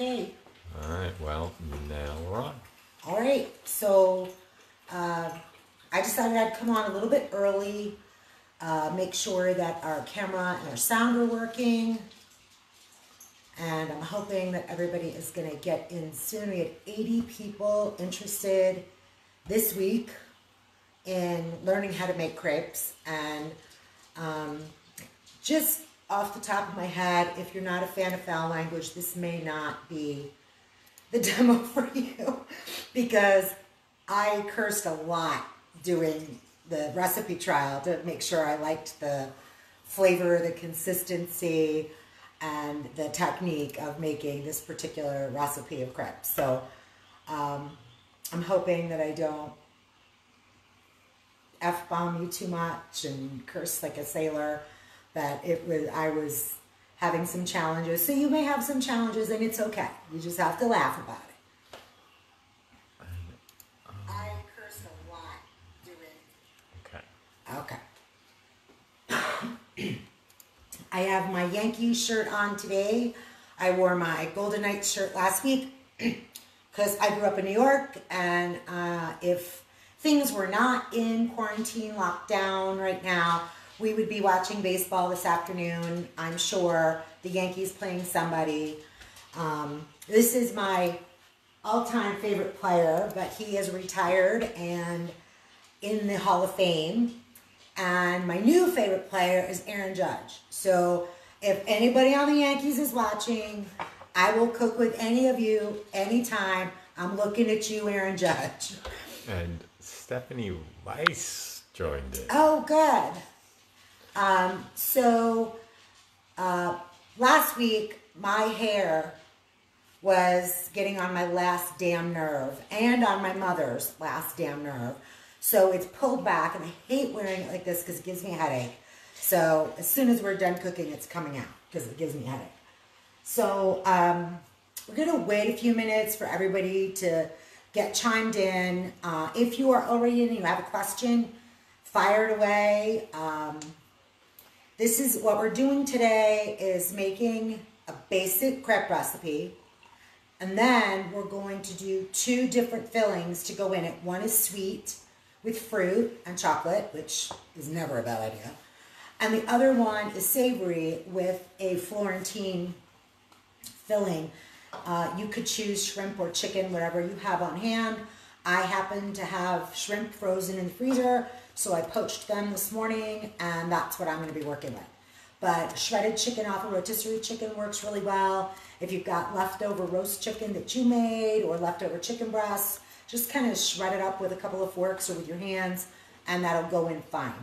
Okay. All right, well, now we're on. All right, so I decided I'd come on a little bit early, make sure that our camera and our sound are working. And I'm hoping that everybody is going to get in soon. We had 80 people interested this week in learning how to make crepes. And just off the top of my head, if you're not a fan of foul language, this may not be the demo for you because I cursed a lot doing the recipe trial to make sure I liked the flavor, the consistency, and the technique of making this particular recipe of crepes. So I'm hoping that I don't F-bomb you too much and curse like a sailor, that I was having some challenges. So you may have some challenges and it's okay. You just have to laugh about it. I curse a lot doing. Okay. Okay. I have my Yankee shirt on today. I wore my Golden Knights shirt last week because I grew up in New York, and if things were not in quarantine lockdown right now, we would be watching baseball this afternoon, I'm sure. The Yankees playing somebody. This is my all-time favorite player, but he is retired and in the Hall of Fame. And my new favorite player is Aaron Judge. So if anybody on the Yankees is watching, I will cook with any of you anytime. I'm looking at you, Aaron Judge. And Stephanie Weiss joined it. Oh, good. So last week, my hair was getting on my last damn nerve and on my mother's last damn nerve. So it's pulled back, and I hate wearing it like this because it gives me a headache. So as soon as we're done cooking, it's coming out because it gives me a headache. So we're going to wait a few minutes for everybody to get chimed in. If you are already in and you have a question, fire it away. This is what we're doing today, is making a basic crepe recipe. And then we're going to do two different fillings to go in it. One is sweet with fruit and chocolate, which is never a bad idea. And the other one is savory with a Florentine filling. You could choose shrimp or chicken, whatever you have on hand. I happen to have shrimp frozen in the freezer, so I poached them this morning, and that's what I'm going to be working with. But shredded chicken off a rotisserie chicken works really well. If you've got leftover roast chicken that you made or leftover chicken breasts, just kind of shred it up with a couple of forks or with your hands, and that'll go in fine.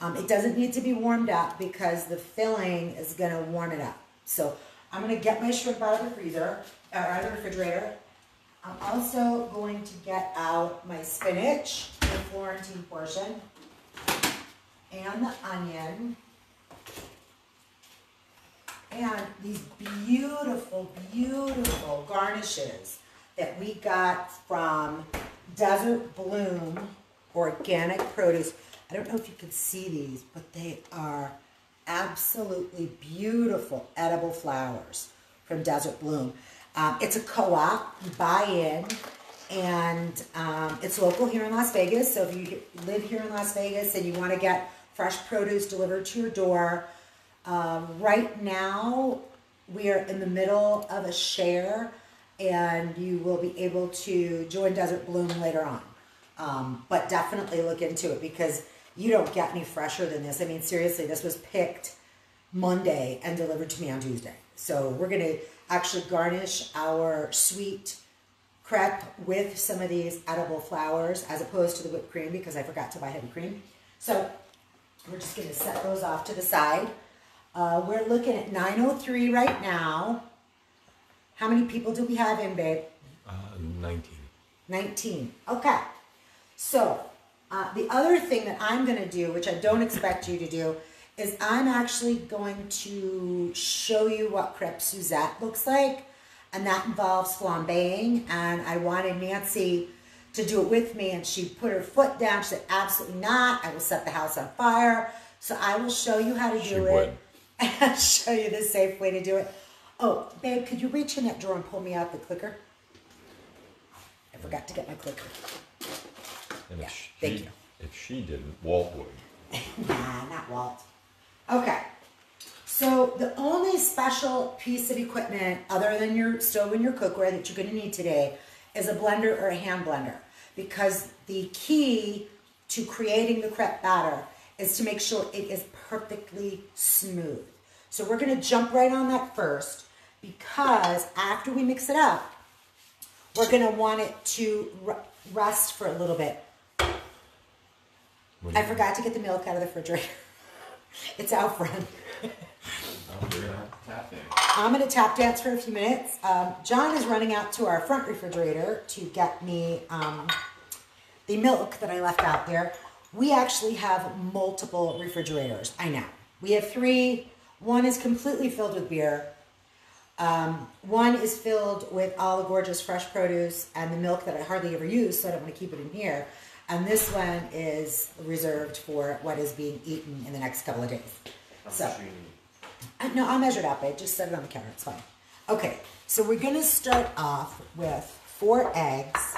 It doesn't need to be warmed up because the filling is going to warm it up. So I'm going to get my shrimp out of the freezer, or out of the refrigerator. I'm also going to get out my spinach, the Florentine portion, and the onion, and these beautiful, beautiful garnishes that we got from Desert Bloom Organic Produce. I don't know if you can see these, but they are absolutely beautiful edible flowers from Desert Bloom. It's a co-op, you buy in, and it's local here in Las Vegas. So if you live here in Las Vegas and you want to get fresh produce delivered to your door, right now we are in the middle of a share, and you will be able to join Desert Bloom later on. But definitely look into it because you don't get any fresher than this. I mean, seriously, this was picked Monday and delivered to me on Tuesday. So we're going to actually garnish our sweet crepe with some of these edible flowers as opposed to the whipped cream because I forgot to buy heavy cream. So we're just going to set those off to the side. We're looking at 9:03 right now. How many people do we have in, babe? 19. 19. Okay. So the other thing that I'm going to do, which I don't expect you to do, is I'm actually going to show you what crepe Suzette looks like, and that involves flambeing, and I wanted Nancy to do it with me, and she put her foot down. She said, absolutely not. I will set the house on fire. So I will show you how to do it. And I'll show you the safe way to do it. Oh, babe, could you reach in that drawer and pull me out the clicker? I forgot to get my clicker. And yeah, thank you. If she didn't, Walt would. Nah, not Walt. Okay. So the only special piece of equipment other than your stove and your cookware that you're going to need today is a blender or a hand blender, because the key to creating the crepe batter is to make sure it is perfectly smooth. So we're going to jump right on that first, because after we mix it up, we're going to want it to rest for a little bit. I forgot to get the milk out of the refrigerator. It's out front. I'm going to tap dance for a few minutes. John is running out to our front refrigerator to get me the milk that I left out there. We actually have multiple refrigerators. I know. We have three. One is completely filled with beer. One is filled with all the gorgeous fresh produce and the milk that I hardly ever use, so I don't want to keep it in here. And this one is reserved for what is being eaten in the next couple of days. So, no, I'll measure it out, babe. Just set it on the counter. It's fine. Okay, so we're going to start off with 4 eggs.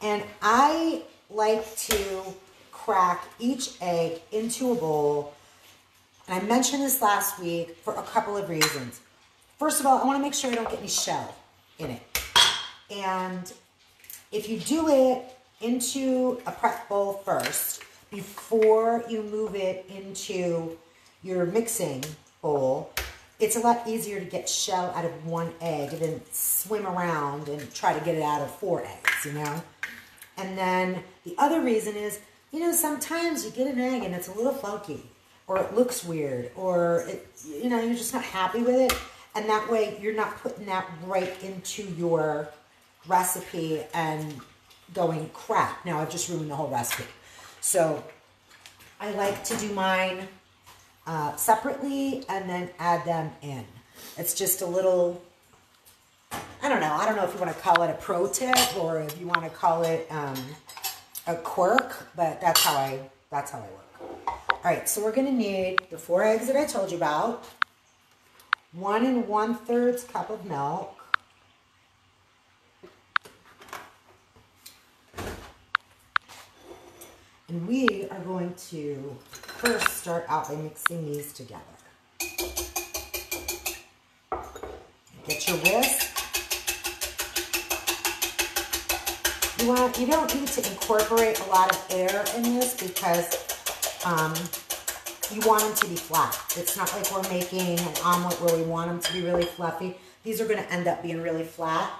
And I like to crack each egg into a bowl. And I mentioned this last week for a couple of reasons. First of all, I want to make sure I don't get any shell in it. And if you do it into a prep bowl first, before you move it into your mixing bowl, it's a lot easier to get shell out of 1 egg than swim around and try to get it out of 4 eggs, you know? And then the other reason is, you know, sometimes you get an egg and it's a little funky, or it looks weird, or it, you know, you're just not happy with it. And that way you're not putting that right into your recipe and going, crap, now I've just ruined the whole recipe. So I like to do mine separately and then add them in. It's just a little, I don't know if you want to call it a pro tip or if you want to call it a quirk, but that's how I work. All right, so we're going to need the 4 eggs that I told you about, 1 1/3 cup of milk, and we are going to first start out by mixing these together. Get your whisk. You don't need to incorporate a lot of air in this, because you want them to be flat. It's not like we're making an omelet where we want them to be really fluffy. These are going to end up being really flat,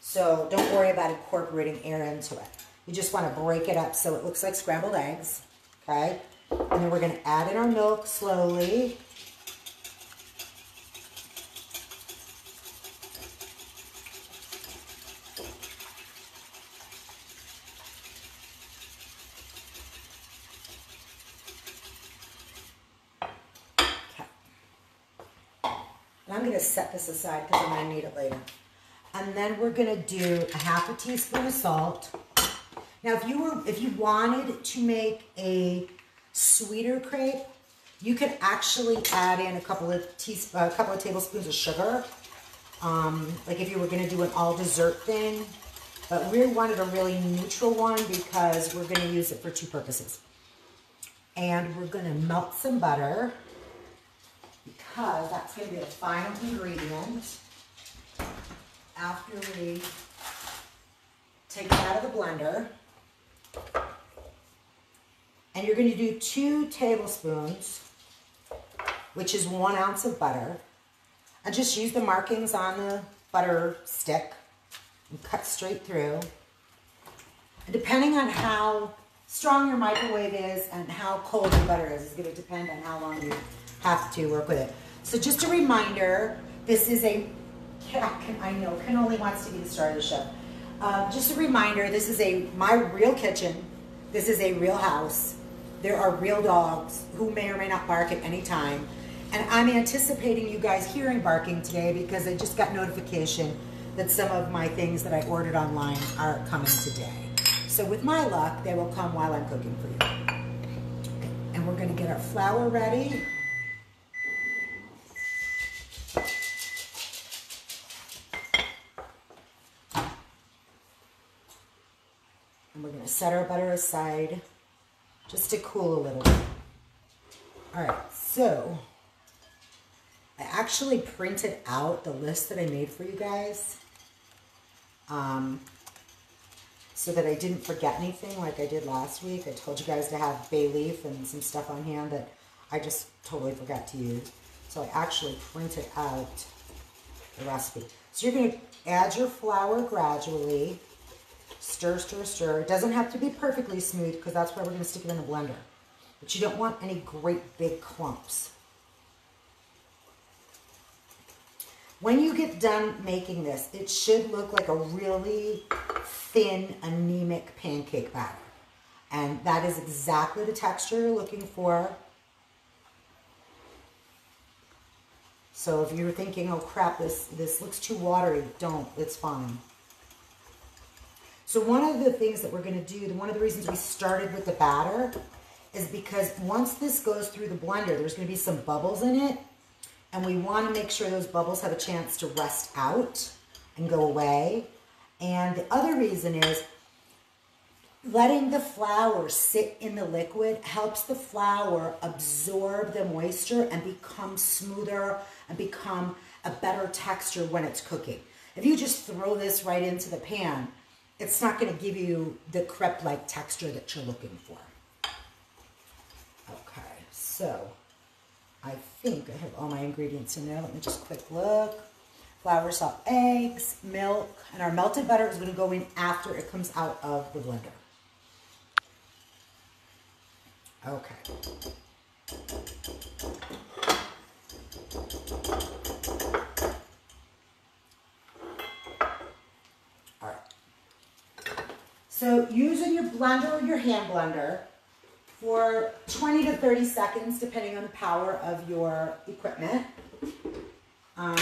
so don't worry about incorporating air into it. You just want to break it up so it looks like scrambled eggs, okay? And then we're going to add in our milk slowly. Okay. And I'm going to set this aside because I'm going to need it later. And then we're going to do a 1/2 teaspoon of salt. Now, if you wanted to make a sweeter crepe, you could actually add in a couple of tablespoons of sugar, like if you were going to do an all dessert thing. But we wanted a really neutral one because we're going to use it for 2 purposes. And we're going to melt some butter, because that's going to be the final ingredient after we take it out of the blender. And you're going to do 2 tablespoons, which is 1 ounce of butter. And just use the markings on the butter stick and cut straight through. And depending on how strong your microwave is and how cold your butter is going to depend on how long you have to work with it. So just a reminder, this is a, I know, cannoli wants to be the star of the show. Just a reminder, this is my real kitchen. This is a real house. There are real dogs who may or may not bark at any time. And I'm anticipating you guys hearing barking today, because I just got notification that some of my things that I ordered online are coming today. So with my luck, they will come while I'm cooking for you. And we're going to get our flour ready. And we're going to set our butter aside just to cool a little bit. All right, so I actually printed out the list that I made for you guys so that I didn't forget anything like I did last week. I told you guys to have bay leaf and some stuff on hand that I just totally forgot to use. So I actually printed out the recipe. So you're going to add your flour gradually. Stir, stir, stir. It doesn't have to be perfectly smooth because that's why we're going to stick it in the blender. But you don't want any great big clumps. When you get done making this, it should look like a really thin, anemic pancake batter. And that is exactly the texture you're looking for. So if you're thinking, oh crap, this looks too watery, don't, it's fine. So one of the things that we're gonna do, one of the reasons we started with the batter is because once this goes through the blender, there's gonna be some bubbles in it, and we wanna make sure those bubbles have a chance to rest out and go away. And the other reason is letting the flour sit in the liquid helps the flour absorb the moisture and become smoother and become a better texture when it's cooking. If you just throw this right into the pan, it's not going to give you the crepe-like texture that you're looking for. Okay, so I think I have all my ingredients in there. Let me just quick look. Flour, salt, eggs, milk, and our melted butter is going to go in after it comes out of the blender. Okay. All right. So using your blender or your hand blender for 20 to 30 seconds, depending on the power of your equipment. I'm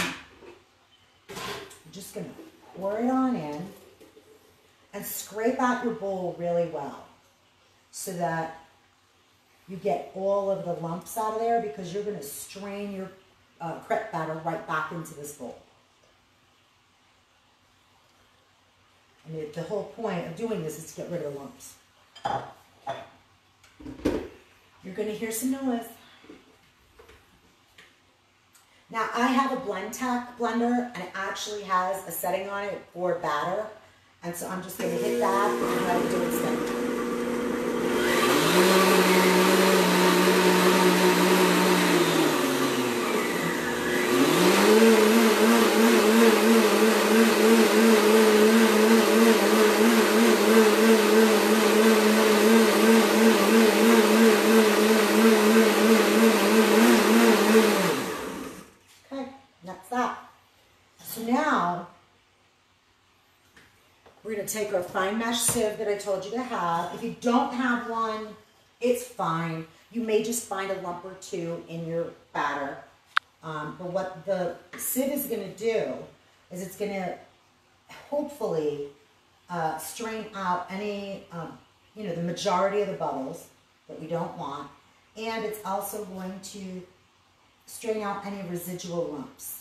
just going to pour it on in and scrape out your bowl really well so that you get all of the lumps out of there, because you're going to strain your crepe batter right back into this bowl. And the whole point of doing this is to get rid of the lumps. You're going to hear some noise. Now, I have a Blendtec blender, and it actually has a setting on it for batter, and so I'm just going to hit that and let it do its thing. Take our fine mesh sieve that I told you to have. If you don't have one, it's fine. You may just find a lump or two in your batter. But what the sieve is going to do is it's going to hopefully strain out any, the majority of the bubbles that we don't want. And it's also going to strain out any residual lumps.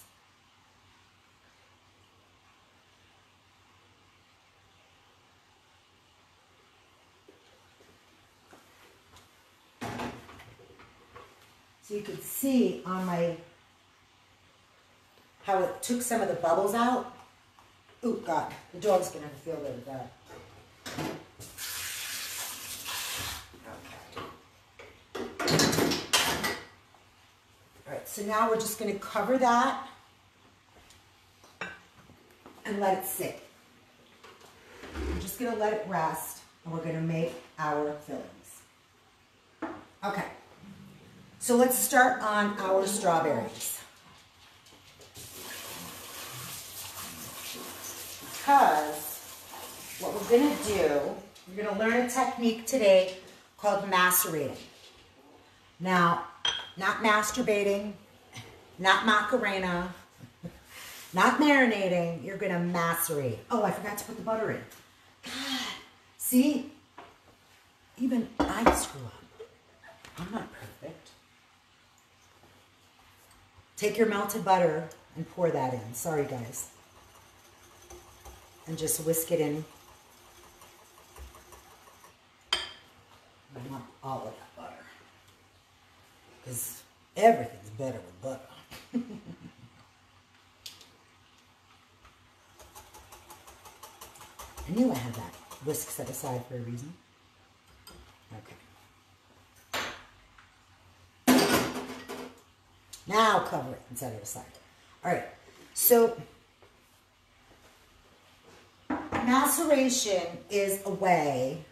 So you can see on my, how it took some of the bubbles out. Oh God, the dog's gonna have to feel really bad. Okay. All right, so now we're just gonna cover that and let it sit. I'm just gonna let it rest, and we're gonna make our fillings. Okay. So let's start on our strawberries. Because what we're going to do, we're going to learn a technique today called macerating. Now, not masturbating, not Macarena, not marinating, you're going to macerate. Oh, I forgot to put the butter in. God, see, even I screw up. I'm not perfect. Take your melted butter and pour that in. Sorry, guys. And just whisk it in I knew I had that whisk set aside for a reason. Okay. Now cover it and set it aside. All right. So maceration is a way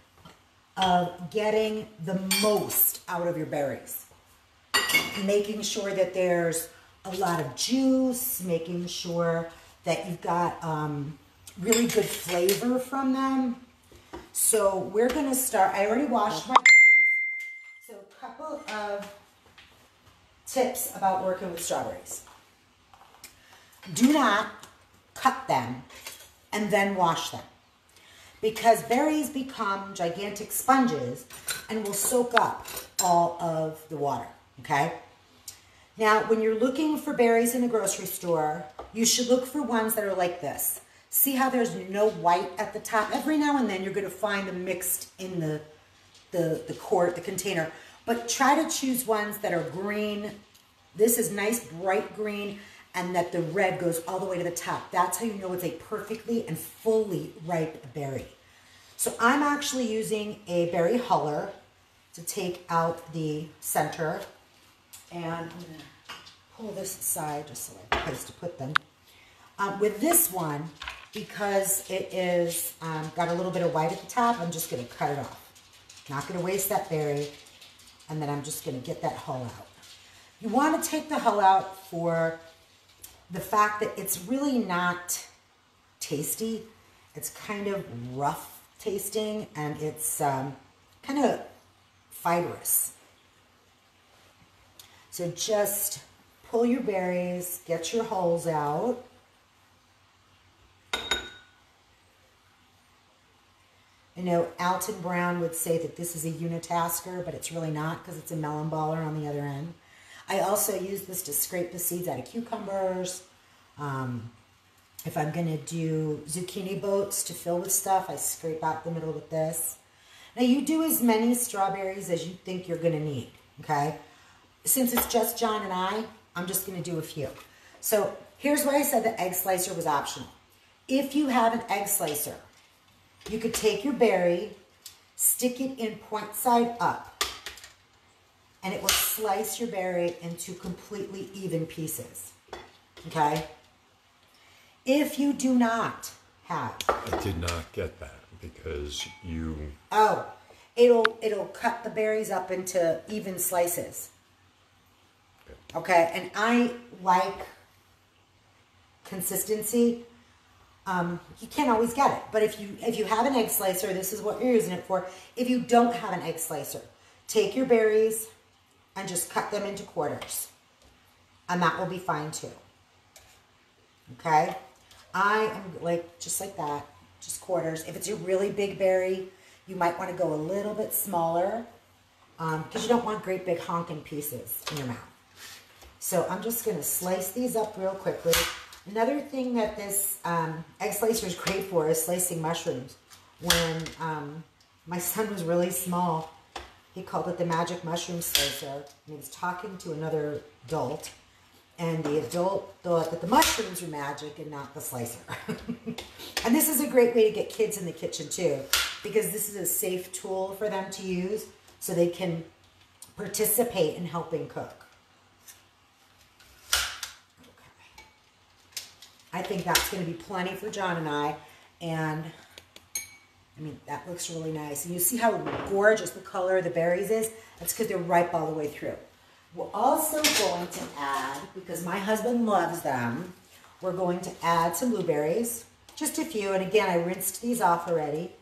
of getting the most out of your berries. Making sure that there's a lot of juice, making sure that you've got really good flavor from them. So we're going to start. I already washed my berries. So a couple of tips about working with strawberries. Do not cut them and then wash them, because berries become gigantic sponges and will soak up all of the water, okay? Now, when you're looking for berries in the grocery store, you should look for ones that are like this. See how there's no white at the top? Every now and then you're going to find them mixed in the quart, the container. But try to choose ones that are green. This is nice bright green, and that the red goes all the way to the top. That's how you know it's a perfectly and fully ripe berry. So I'm actually using a berry huller to take out the center. And I'm going to pull this aside just so I have a place to put them. With this one, because it is got a little bit of white at the top, I'm just going to cut it off. Not going to waste that berry. And then I'm just going to get that hull out. You want to take the hull out for the fact that it's really not tasty. It's kind of rough tasting, and it's kind of fibrous. So just pull your berries, get your hulls out. I know Alton Brown would say that this is a unitasker, but it's really not, because it's a melon baller on the other end. I also use this to scrape the seeds out of cucumbers. If I'm going to do zucchini boats to fill with stuff, I scrape out the middle with this. Now, you do as many strawberries as you think you're going to need, okay? Since it's just John and I, I'm just going to do a few. So here's why I said the egg slicer was optional. If you have an egg slicer, you could take your berry, stick it in point side up, and it will slice your berry into completely even pieces, okay? If you do not have... I did not get that, because you... Oh, it'll cut the berries up into even slices. Okay, and I like consistency. You can't always get it, but if you have an egg slicer, this is what you're using it for. If you don't have an egg slicer, take your berries and just cut them into quarters, and that will be fine too. Okay, I am like just like that, just quarters. If it's a really big berry, you might want to go a little bit smaller, because you don't want great big honking pieces in your mouth. So I'm just going to slice these up real quickly. Another thing that this egg slicer is great for is slicing mushrooms. When my son was really small, he called it the magic mushroom slicer, and he was talking to another adult, and the adult thought that the mushrooms were magic and not the slicer. And this is a great way to get kids in the kitchen too, because this is a safe tool for them to use so they can participate in helping cook. Okay. I think that's going to be plenty for John and I, and I mean, that looks really nice. And you see how gorgeous the color of the berries is? That's because they're ripe all the way through. We're also going to add, because my husband loves them, we're going to add some blueberries, just a few. And again, I rinsed these off already.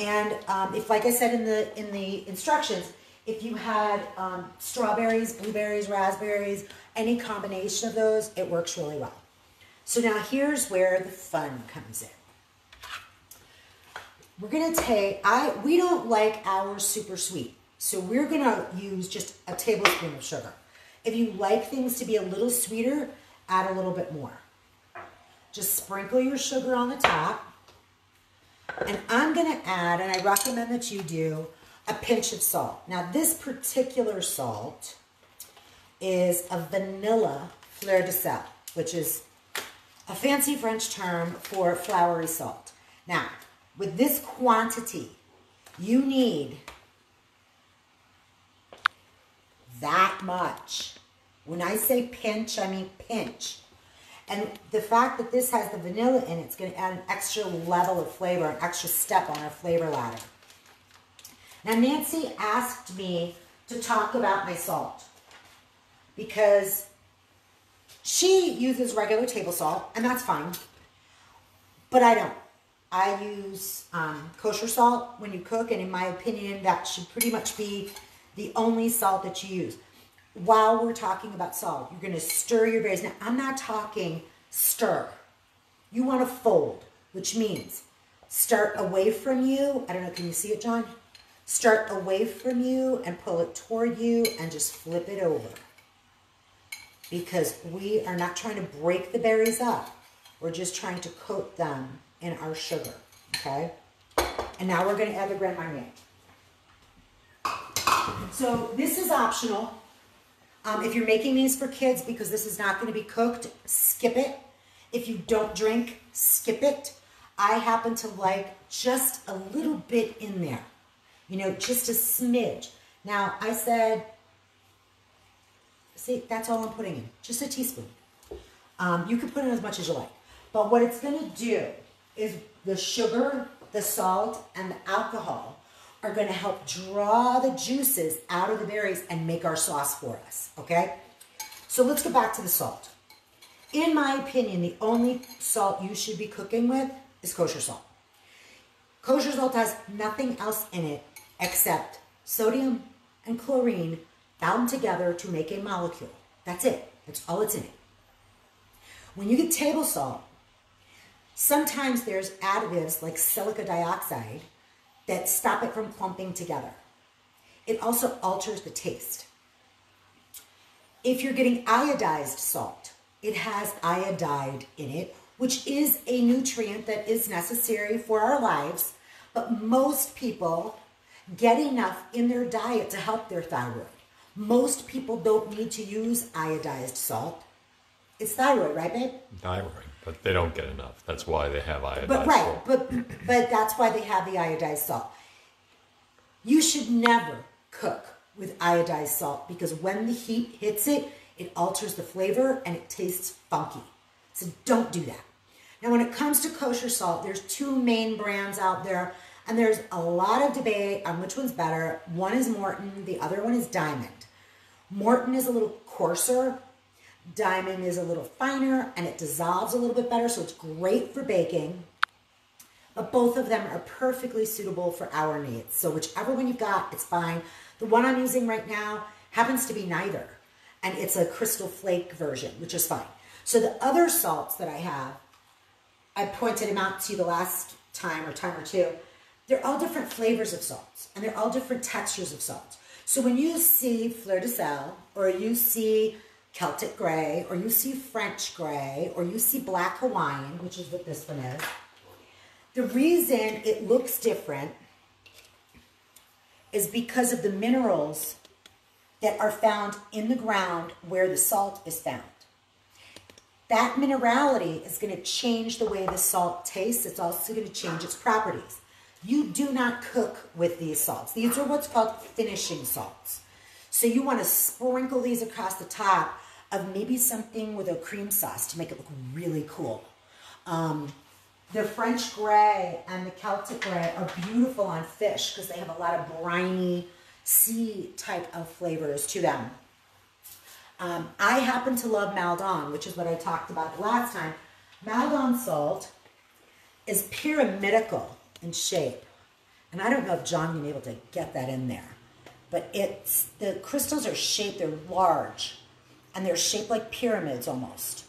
And if, like I said in the instructions, if you had strawberries, blueberries, raspberries, any combination of those, it works really well. So now here's where the fun comes in. We're going to take, we don't like ours super sweet, so we're going to use just a tablespoon of sugar. If you like things to be a little sweeter, add a little bit more. Just sprinkle your sugar on the top. And I'm going to add, and I recommend that you do, a pinch of salt. Now, this particular salt is a vanilla fleur de sel, which is a fancy French term for floury salt. Now, with this quantity, you need that much. When I say pinch, I mean pinch. And the fact that this has the vanilla in it, it's going to add an extra level of flavor, an extra step on our flavor ladder. Now, Nancy asked me to talk about my salt because she uses regular table salt, and that's fine, but I don't. I use kosher salt when you cook, and in my opinion, that should pretty much be the only salt that you use. While we're talking about salt, you're going to stir your berries. Now, I'm not talking stir. You want to fold, which means start away from you. I don't know, can you see it, John? Start away from you and pull it toward you and just flip it over. Because we are not trying to break the berries up. We're just trying to coat them in our sugar, okay? And now we're going to add the Grand Marnier. So this is optional. If you're making these for kids, because this is not going to be cooked, skip it. If you don't drink, skip it. I happen to like just a little bit in there. You know, just a smidge. Now, I said, see, that's all I'm putting in. Just a teaspoon. You can put in as much as you like. But what it's going to do is the sugar, the salt, and the alcohol are going to help draw the juices out of the berries and make our sauce for us, okay? So let's go back to the salt. In my opinion, the only salt you should be cooking with is kosher salt. Kosher salt has nothing else in it except sodium and chlorine bound together to make a molecule. That's it. That's all it's in it. When you get table salt, sometimes there's additives like silica dioxide that stop it from clumping together. It also alters the taste. If you're getting iodized salt, it has iodide in it, which is a nutrient that is necessary for our lives, but most people get enough in their diet to help their thyroid. Most people don't need to use iodized salt. It's thyroid, right, babe? Thyroid. But they don't get enough. That's why they have iodized salt. But that's why they have the iodized salt. You should never cook with iodized salt because when the heat hits it, it alters the flavor and it tastes funky. So don't do that. Now, when it comes to kosher salt, there's two main brands out there, and there's a lot of debate on which one's better. One is Morton. The other one is Diamond. Morton is a little coarser. Diamond is a little finer, and it dissolves a little bit better, so it's great for baking. But both of them are perfectly suitable for our needs. So whichever one you've got, it's fine. The one I'm using right now happens to be neither, and it's a crystal flake version, which is fine. So the other salts that I have, I pointed them out to you the last time or two, they're all different flavors of salts, and they're all different textures of salts. So when you see Fleur de Sel, or you see Celtic Grey, or you see French Grey, or you see Black Hawaiian, which is what this one is, the reason it looks different is because of the minerals that are found in the ground where the salt is found. That minerality is going to change the way the salt tastes. It's also going to change its properties. You do not cook with these salts. These are what's called finishing salts. So you want to sprinkle these across the top of maybe something with a cream sauce to make it look really cool. The French Grey and the Celtic Grey are beautiful on fish because they have a lot of briny sea type of flavors to them. I happen to love Maldon, which is what I talked about the last time. Maldon salt is pyramidical in shape. And I don't know if John been able to get that in there. But it's, the crystals are shaped, they're large, and they're shaped like pyramids almost.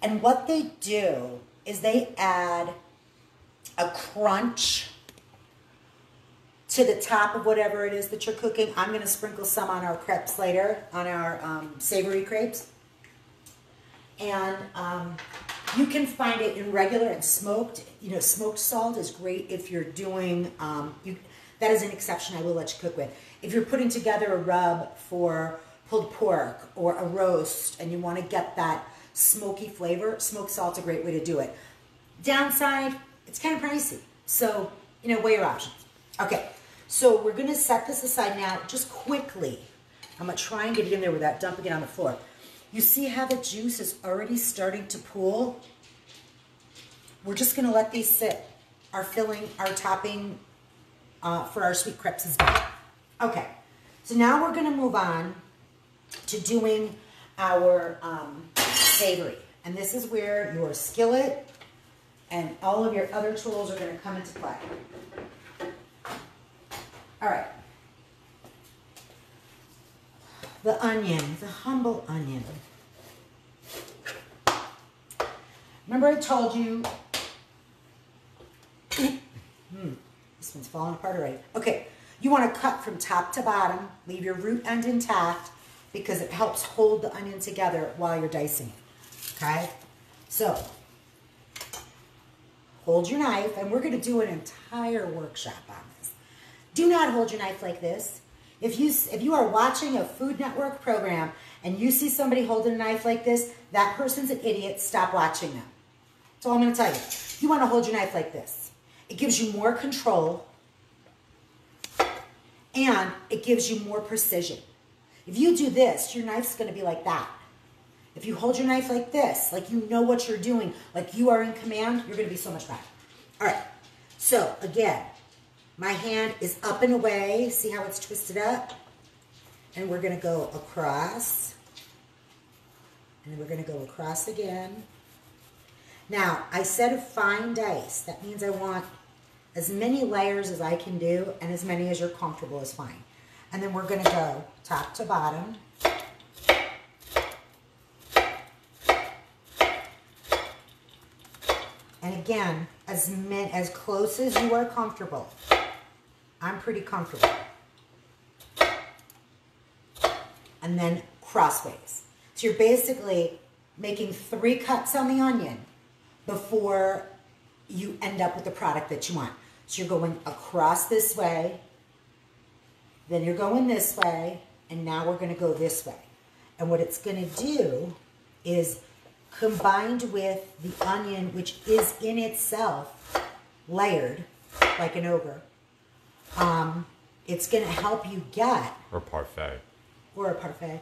And what they do is they add a crunch to the top of whatever it is that you're cooking. I'm going to sprinkle some on our crepes later, on our savory crepes. And you can find it in regular and smoked. You know, smoked salt is great if you're doing, that is an exception I will let you cook with. If you're putting together a rub for pulled pork or a roast and you want to get that smoky flavor, smoked salt's a great way to do it. Downside, It's kind of pricey. So, you know, weigh your options. Okay, so we're gonna set this aside now just quickly. I'm gonna try and get it in there without dumping it on the floor. You see how the juice is already starting to pool? We're just gonna let these sit. Our filling, our topping for our sweet crepes is done. Okay, so now we're gonna move on to doing our savory. And this is where your skillet and all of your other tools are gonna come into play. All right. The onion, the humble onion. Remember I told you, this one's falling apart already. Okay, you wanna cut from top to bottom, leave your root end intact because it helps hold the onion together while you're dicing it, okay? So, hold your knife, and we're gonna do an entire workshop on this. Do not hold your knife like this. If you are watching a Food Network program and you see somebody holding a knife like this, that person's an idiot. Stop watching them. That's all I'm going to tell you. You want to hold your knife like this. It gives you more control and it gives you more precision. If you do this, your knife's going to be like that. If you hold your knife like this, like you know what you're doing, like you are in command, you're going to be so much better. All right. So, again, my hand is up and away. See how it's twisted up? And we're gonna go across. And we're gonna go across again. Now, I said a fine dice. That means I want as many layers as I can do and as many as you're comfortable is fine. And then we're gonna go top to bottom. And again, as close as you are comfortable. I'm pretty comfortable. And then crossways. So you're basically making 3 cuts on the onion before you end up with the product that you want. So you're going across this way, then you're going this way, and now we're gonna go this way. And what it's gonna do is combined with the onion, which is in itself layered like an ogre, it's going to help you get... Or parfait. Or a parfait.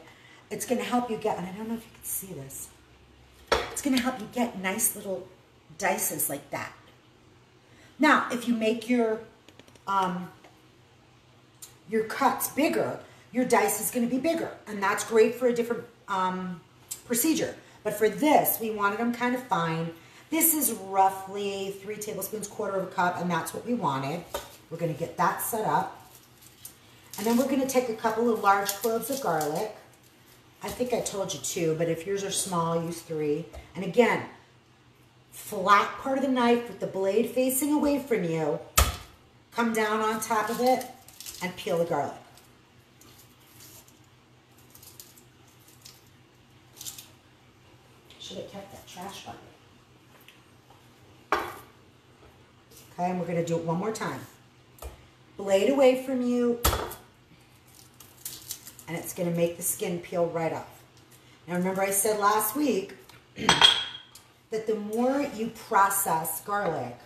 It's going to help you get, and I don't know if you can see this, it's going to help you get nice little dices like that. Now, if you make your cuts bigger, your dice is going to be bigger, and that's great for a different procedure. But for this, we wanted them kind of fine. This is roughly 3 tablespoons, 1/4 cup, and that's what we wanted. We're gonna get that set up. And then we're gonna take a couple of large cloves of garlic. I think I told you 2, but if yours are small, use 3. And again, flat part of the knife with the blade facing away from you, come down on top of it and peel the garlic. Should have kept that trash bucket. Okay, and we're gonna do it one more time. Blade away from you, and it's gonna make the skin peel right off. Now remember I said last week that the more you process garlic,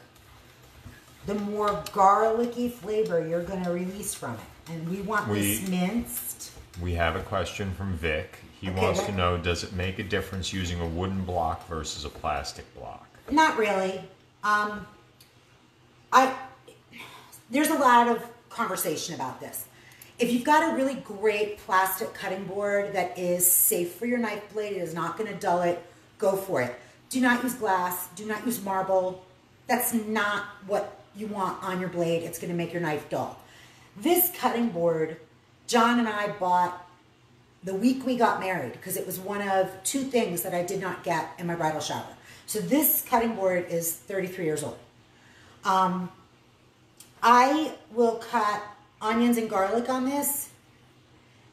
the more garlicky flavor you're gonna release from it. And we want this minced. We have a question from Vic. He wants to know, does it make a difference using a wooden block versus a plastic block? Not really. There's a lot of conversation about this. If you've got a really great plastic cutting board that is safe for your knife blade, it is not going to dull it, go for it. Do not use glass. Do not use marble. That's not what you want on your blade. It's going to make your knife dull. This cutting board, John and I bought the week we got married, because it was one of 2 things that I did not get in my bridal shower. So this cutting board is 33 years old. I will cut onions and garlic on this,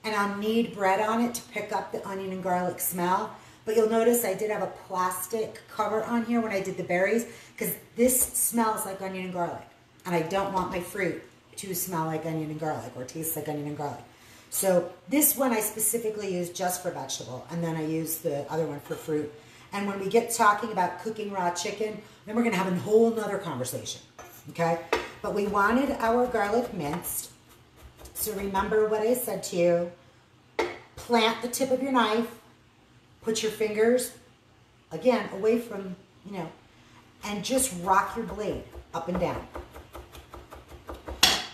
and I'll knead bread on it to pick up the onion and garlic smell. But you'll notice I did have a plastic cover on here when I did the berries, because this smells like onion and garlic, and I don't want my fruit to smell like onion and garlic or taste like onion and garlic. So this one I specifically use just for vegetable, and then I use the other one for fruit. And when we get talking about cooking raw chicken, then we're gonna have a whole nother conversation, okay? But we wanted our garlic minced. So remember what I said to you. Plant the tip of your knife, put your fingers, again, away from, you know, and just rock your blade up and down.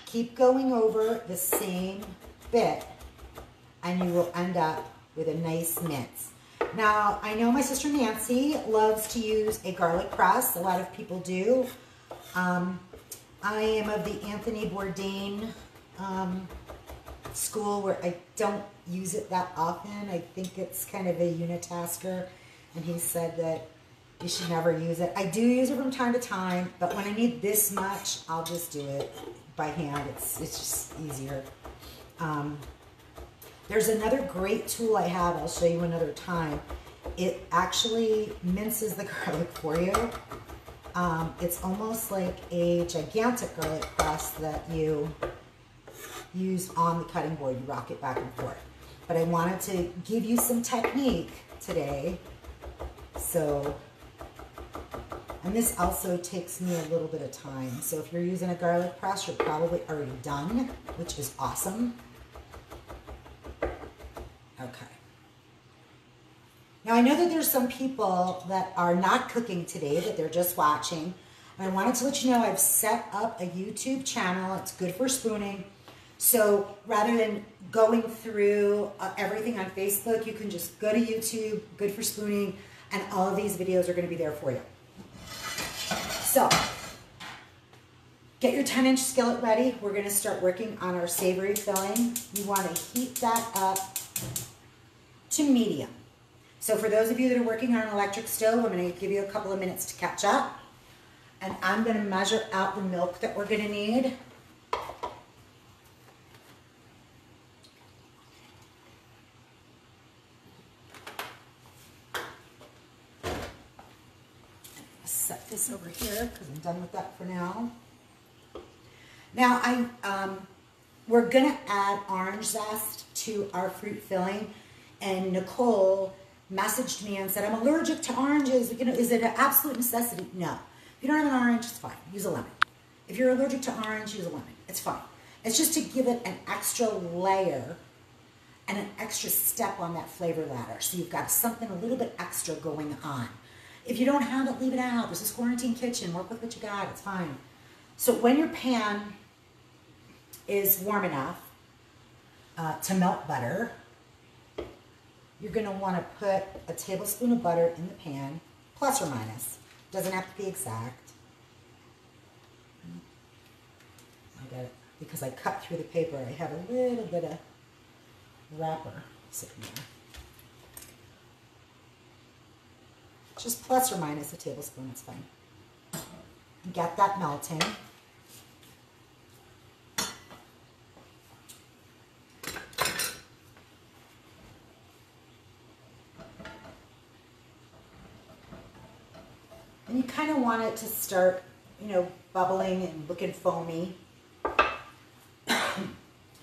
Keep going over the same bit and you will end up with a nice mince. Now, I know my sister Nancy loves to use a garlic press. A lot of people do. I am of the Anthony Bourdain school where I don't use it that often. I think it's kind of a unitasker, and he said that you should never use it. I do use it from time to time, but when I need this much, I'll just do it by hand. It's just easier. There's another great tool I have, I'll show you another time. It actually minces the garlic for you. It's almost like a gigantic garlic press that you use on the cutting board. You rock it back and forth. But I wanted to give you some technique today. So, and this also takes me a little bit of time. So if you're using a garlic press, you're probably already done, which is awesome. Okay. Now I know that there's some people that are not cooking today, that they're just watching. And I wanted to let you know I've set up a YouTube channel. It's good for spooning. So rather than going through everything on Facebook, you can just go to YouTube, good for spooning, and all of these videos are going to be there for you. So get your 10-inch skillet ready. We're going to start working on our savory filling. You want to heat that up to medium. So for those of you that are working on an electric stove, I'm going to give you a couple of minutes to catch up. And I'm going to measure out the milk that we're going to need. Set this over here because I'm done with that for now. Now we're going to add orange zest to our fruit filling. And Nicole messaged me and said, I'm allergic to oranges. You know, is it an absolute necessity? No. If you don't have an orange, it's fine. Use a lemon. If you're allergic to orange, use a lemon. It's fine. It's just to give it an extra layer and an extra step on that flavor ladder. So you've got something a little bit extra going on. If you don't have it, leave it out. This is quarantine kitchen. Work with what you got. It's fine. So when your pan is warm enough to melt butter, you're going to want to put a tablespoon of butter in the pan, plus or minus. Doesn't have to be exact. I got it because I cut through the paper. I have a little bit of wrapper sitting there. Just plus or minus a tablespoon, it's fine. Get that melting. And you kind of want it to start, you know, bubbling and looking foamy. I'm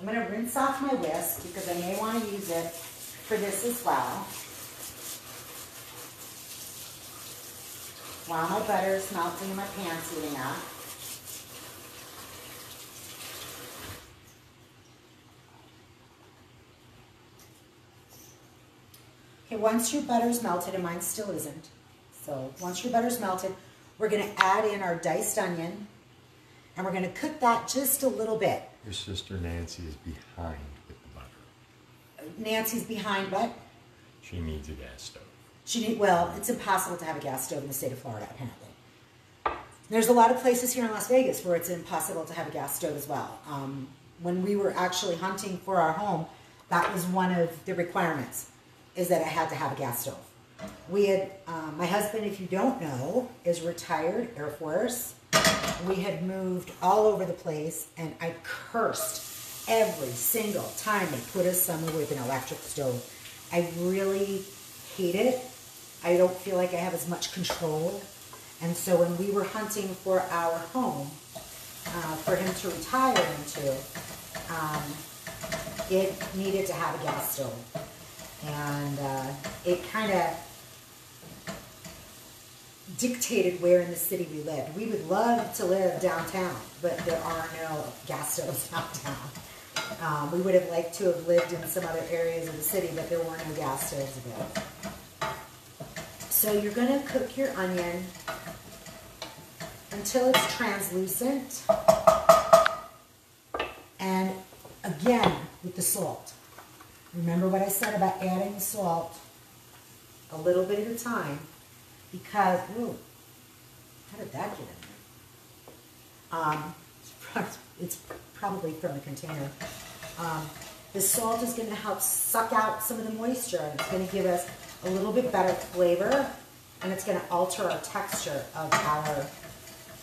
going to rinse off my whisk because I may want to use it for this as well. While my butter is melting in my pan's heating up. Okay, once your butter's melted, and mine still isn't, so once your butter's melted, we're going to add in our diced onion, and we're going to cook that just a little bit. Your sister Nancy is behind with the butter. Nancy's behind, but? She needs a gas stove. Well, it's impossible to have a gas stove in the state of Florida, apparently. There's a lot of places here in Las Vegas where it's impossible to have a gas stove as well. When we were actually hunting for our home, that was one of the requirements, is that I had to have a gas stove. We had, my husband, if you don't know, is retired Air Force. We had moved all over the place, and I cursed every single time they put us somewhere with an electric stove. I really hate it. I don't feel like I have as much control. And so when we were hunting for our home, for him to retire into, it needed to have a gas stove. And it kind of dictated where in the city we lived. We would love to live downtown, but there are no gas stoves downtown. We would have liked to have lived in some other areas of the city, but there were no gas stoves available. So you're going to cook your onion until it's translucent. And again, with the salt. Remember what I said about adding salt a little bit at a time, because, ooh, how did that get in there? It's probably from the container. The salt is going to help suck out some of the moisture, and it's going to give us a little bit better flavor, and it's going to alter our texture of our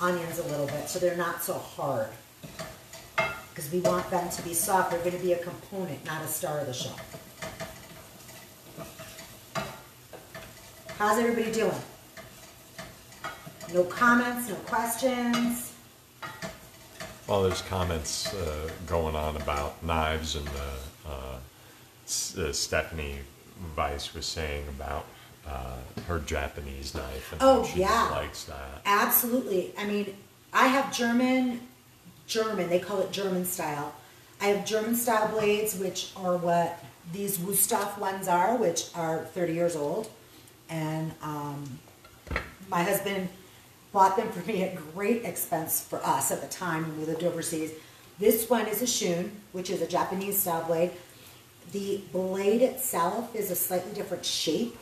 onions a little bit so they're not so hard, because we want them to be soft. They're going to be a component, not a star of the show. How's everybody doing? No comments, no questions? Well, there's comments going on about knives, and Stephanie Weiss was saying about her Japanese knife, and oh, she yeah. likes that. Absolutely. I mean, I have German, they call it German style. I have German style blades, which are what these Wusthof ones are, which are 30 years old. And my husband bought them for me at great expense for us at the time when we lived overseas. This one is a Shun, which is a Japanese style blade. The blade itself is a slightly different shape.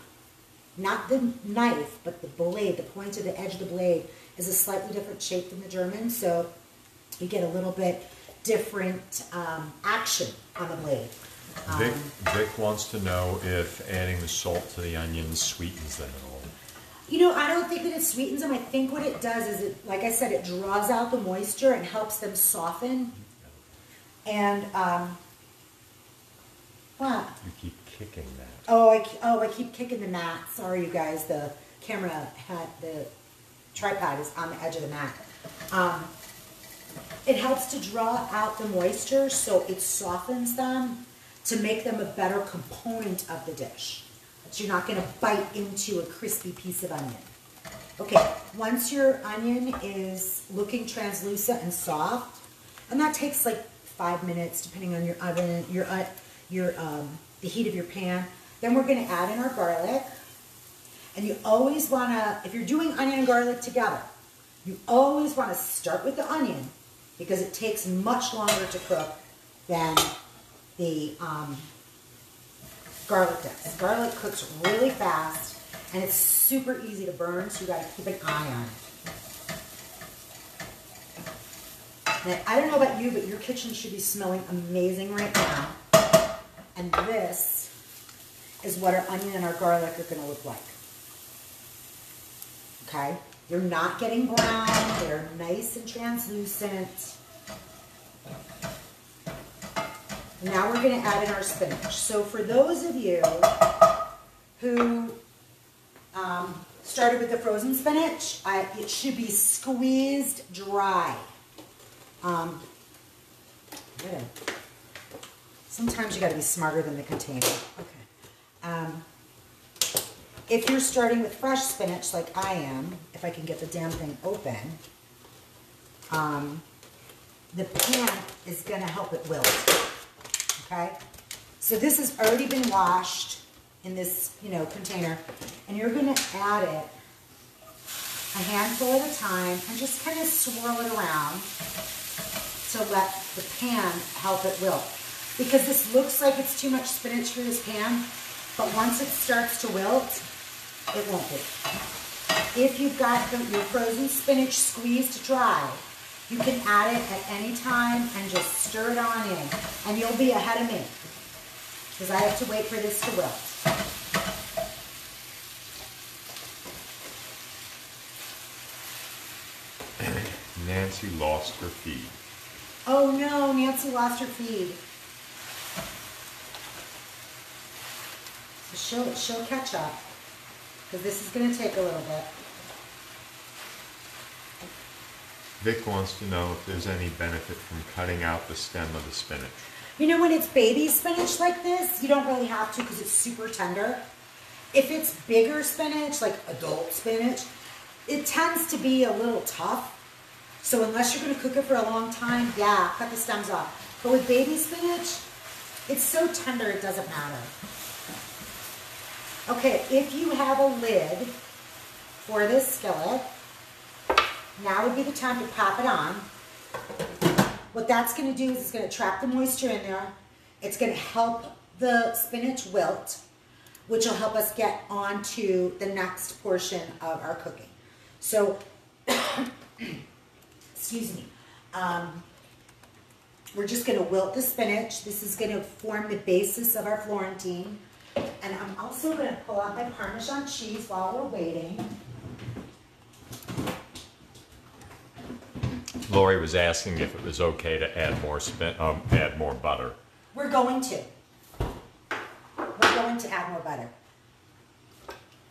Not the knife, but the blade, the point of the edge of the blade is a slightly different shape than the German. So you get a little bit different action on the blade. Vic wants to know if adding the salt to the onions sweetens them at all. You know, I don't think that it sweetens them. I think what it does is, it, like I said, it draws out the moisture and helps them soften. And, what? You keep kicking that. Oh, I keep kicking the mat. Sorry, you guys. The camera had, the tripod is on the edge of the mat. It helps to draw out the moisture, so it softens them to make them a better component of the dish. So you're not going to bite into a crispy piece of onion. Okay, once your onion is looking translucent and soft, and that takes like 5 minutes depending on your oven, the heat of your pan, then we're going to add in our garlic. And you always want to, if you're doing onion and garlic together, you always want to start with the onion, because it takes much longer to cook than the garlic does. Garlic cooks really fast, and it's super easy to burn, so you gotta keep an eye on it. Now, I don't know about you, but your kitchen should be smelling amazing right now. And this is what our onion and our garlic are gonna look like. Okay? They're not getting brown, they're nice and translucent. Now we're going to add in our spinach. So for those of you who started with the frozen spinach, it should be squeezed dry. Sometimes you got to be smarter than the container. Okay. If you're starting with fresh spinach like I am, if I can get the damn thing open, the pan is going to help it wilt. Okay? So this has already been washed in this, you know, container, and you're going to add it a handful at a time and just kind of swirl it around to let the pan help it wilt. Because this looks like it's too much spinach for this pan, but once it starts to wilt, it won't be. If you've got your frozen spinach squeezed dry, you can add it at any time and just stir it on in, and you'll be ahead of me, because I have to wait for this to wilt. Nancy lost her feed. Oh no, Nancy lost her feed. So she'll catch up, because this is going to take a little bit. Vic wants to know if there's any benefit from cutting out the stem of the spinach. You know, when it's baby spinach like this, you don't really have to, because it's super tender. If it's bigger spinach, like adult spinach, it tends to be a little tough. So unless you're going to cook it for a long time, yeah, cut the stems off. But with baby spinach, it's so tender it doesn't matter. Okay, if you have a lid for this skillet, now would be the time to pop it on. What that's going to do is it's going to trap the moisture in there. It's going to help the spinach wilt, which will help us get onto the next portion of our cooking. So, excuse me, we're just going to wilt the spinach. This is going to form the basis of our Florentine. And I'm also going to pull out my Parmesan cheese while we're waiting. Lori was asking if it was okay to add more butter. We're going to. We're going to add more butter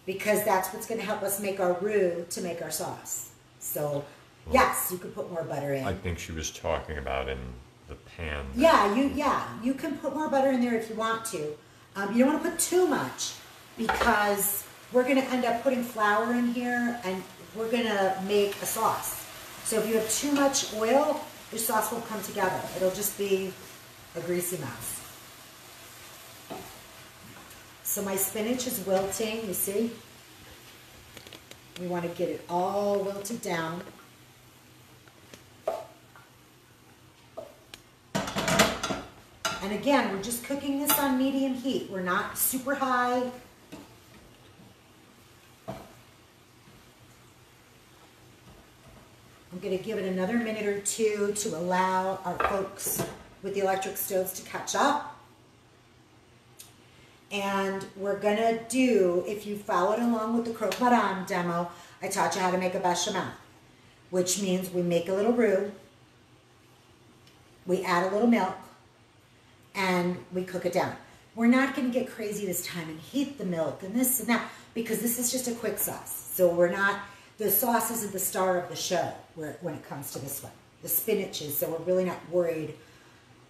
because that's what's going to help us make our roux to make our sauce. So, yes, you could put more butter in. I think she was talking about in the pan. Yeah, you can put more butter in there if you want to. You don't want to put too much because we're going to end up putting flour in here and we're going to make a sauce. So if you have too much oil, your sauce won't come together. It'll just be a greasy mess. So my spinach is wilting, you see? We want to get it all wilted down. And again, we're just cooking this on medium heat. We're not super high. I'm going to give it another minute or two to allow our folks with the electric stoves to catch up. And we're going to do, if you followed along with the croque madame demo, I taught you how to make a bechamel, which means we make a little roux, we add a little milk, and we cook it down. We're not going to get crazy this time and heat the milk and this and that because this is just a quick sauce. So we're not, the sauce isn't the star of the show when it comes to this one. The spinach is, so we're really not worried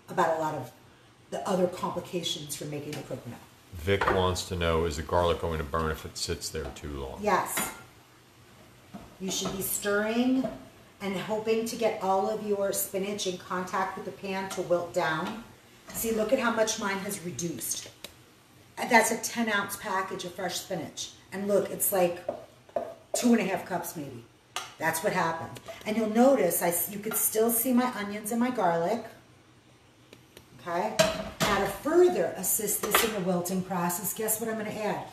about a lot of the other complications for making the croque madame. Vic wants to know, is the garlic going to burn if it sits there too long? Yes. You should be stirring and hoping to get all of your spinach in contact with the pan to wilt down. See, look at how much mine has reduced. That's a 10-ounce package of fresh spinach. And look, it's like 2.5 cups maybe. That's what happened. And you'll notice, you could still see my onions and my garlic. Okay? Now to further assist this in the wilting process, guess what I'm going to add?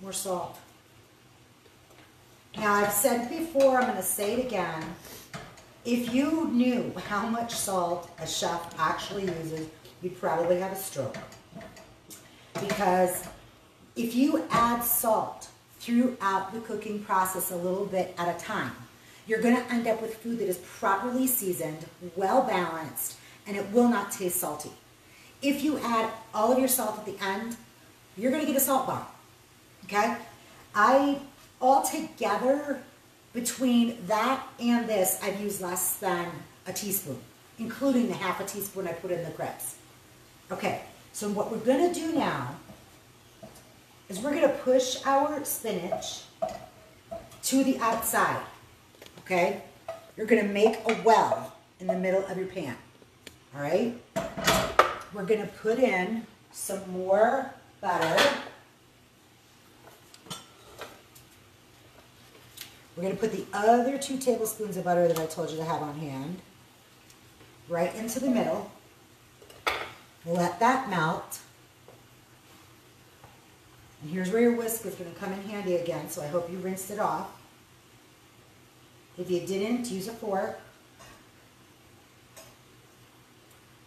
More salt. Now I've said before, I'm going to say it again. If you knew how much salt a chef actually uses, you'd probably have a stroke. Because if you add salt throughout the cooking process a little bit at a time, you're going to end up with food that is properly seasoned, well balanced, and it will not taste salty. If you add all of your salt at the end, you're going to get a salt bomb. Okay? I, altogether, between that and this, I've used less than a teaspoon, including the half a teaspoon I put in the crepes. Okay, so what we're going to do now is we're going to push our spinach to the outside, okay? You're going to make a well in the middle of your pan, all right? We're going to put in some more butter. We're going to put the other 2 tablespoons of butter that I told you to have on hand right into the middle. Let that melt. And here's where your whisk is going to come in handy again, so I hope you rinsed it off. If you didn't, use a fork.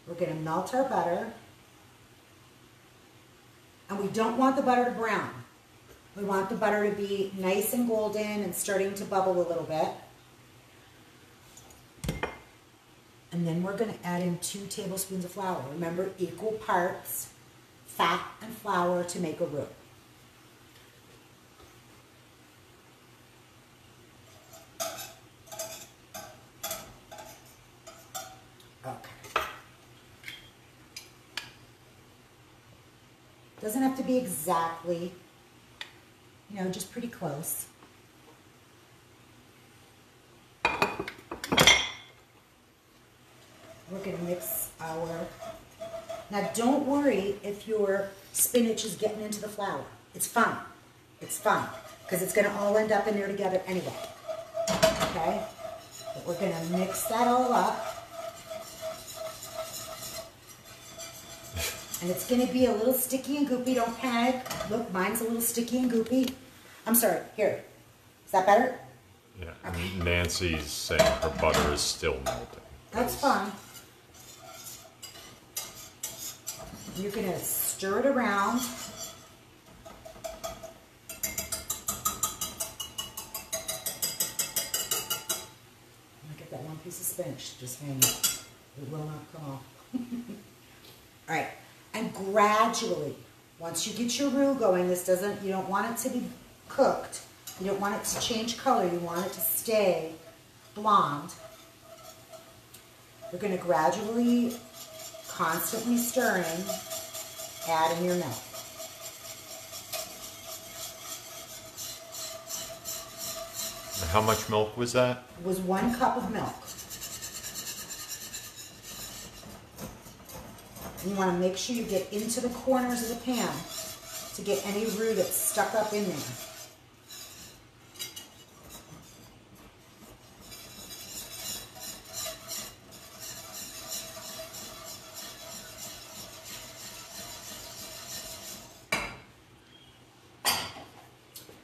We're going to melt our butter. And we don't want the butter to brown. We want the butter to be nice and golden and starting to bubble a little bit. And then we're going to add in 2 tablespoons of flour. Remember, equal parts fat and flour to make a roux. Okay. Doesn't have to be exactly, you know, just pretty close. We're going to mix our... Now, don't worry if your spinach is getting into the flour. It's fine. It's fine. Because it's going to all end up in there together anyway. Okay? But we're going to mix that all up. And it's going to be a little sticky and goopy. Don't panic. Look, mine's a little sticky and goopy. I'm sorry. Here. Is that better? Yeah. Okay. Nancy's saying her butter is still melting. That's fine. You're going to stir it around. I'm going to get that one piece of spinach just hanging. It will not come off. All right. And gradually, once you get your roux going, this doesn't, you don't want it to be cooked. You don't want it to change color. You want it to stay blonde. You're going to gradually, constantly stirring, add in your milk. How much milk was that? It was 1 cup of milk. You want to make sure you get into the corners of the pan to get any roux that's stuck up in there.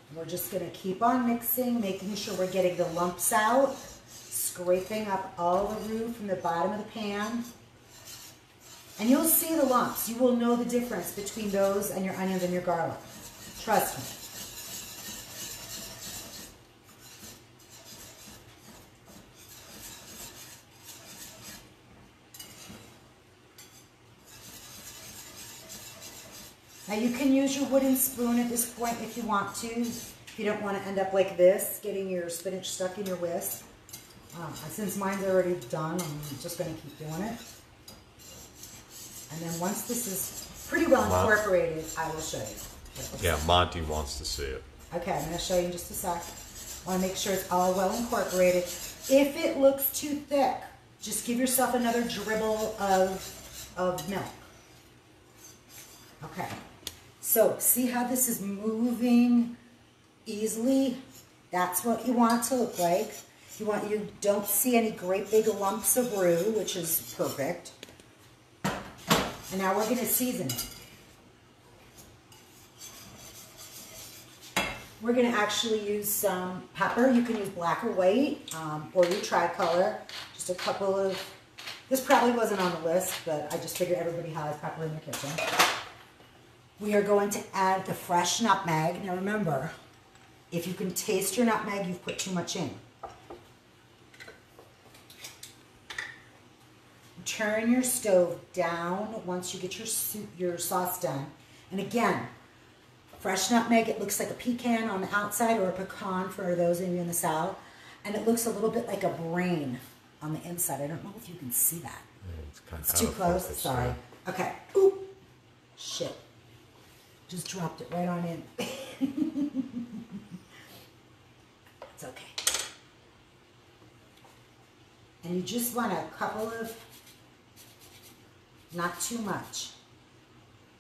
And we're just going to keep on mixing, making sure we're getting the lumps out, scraping up all the roux from the bottom of the pan. And you'll see the lumps. You will know the difference between those and your onions and your garlic. Trust me. Now you can use your wooden spoon at this point if you want to. If you don't want to end up like this, getting your spinach stuck in your whisk. Since mine's already done, I'm just going to keep doing it. And then once this is pretty well incorporated, I will show you. Yeah, Monty wants to see it. Okay, I'm going to show you in just a sec. I want to make sure it's all well incorporated. If it looks too thick, just give yourself another dribble of milk. Okay, so see how this is moving easily? That's what you want it to look like. You don't see any great big lumps of roux, which is perfect. And now we're going to season it. We're going to actually use some pepper. You can use black or white, or your tricolor. Just a couple of, this probably wasn't on the list, but I just figured everybody has pepper in their kitchen. We are going to add the fresh nutmeg. Now remember, if you can taste your nutmeg, you've put too much in. Turn your stove down once you get your sauce done. And again, fresh nutmeg, it looks like a pecan on the outside or a pecan for those of you in the South. And it looks a little bit like a brain on the inside. I don't know if you can see that. Yeah, it's too close, focus, sorry. Yeah. Okay, ooh, shit. Just dropped it right on in. It's okay. And you just want a couple of, not too much,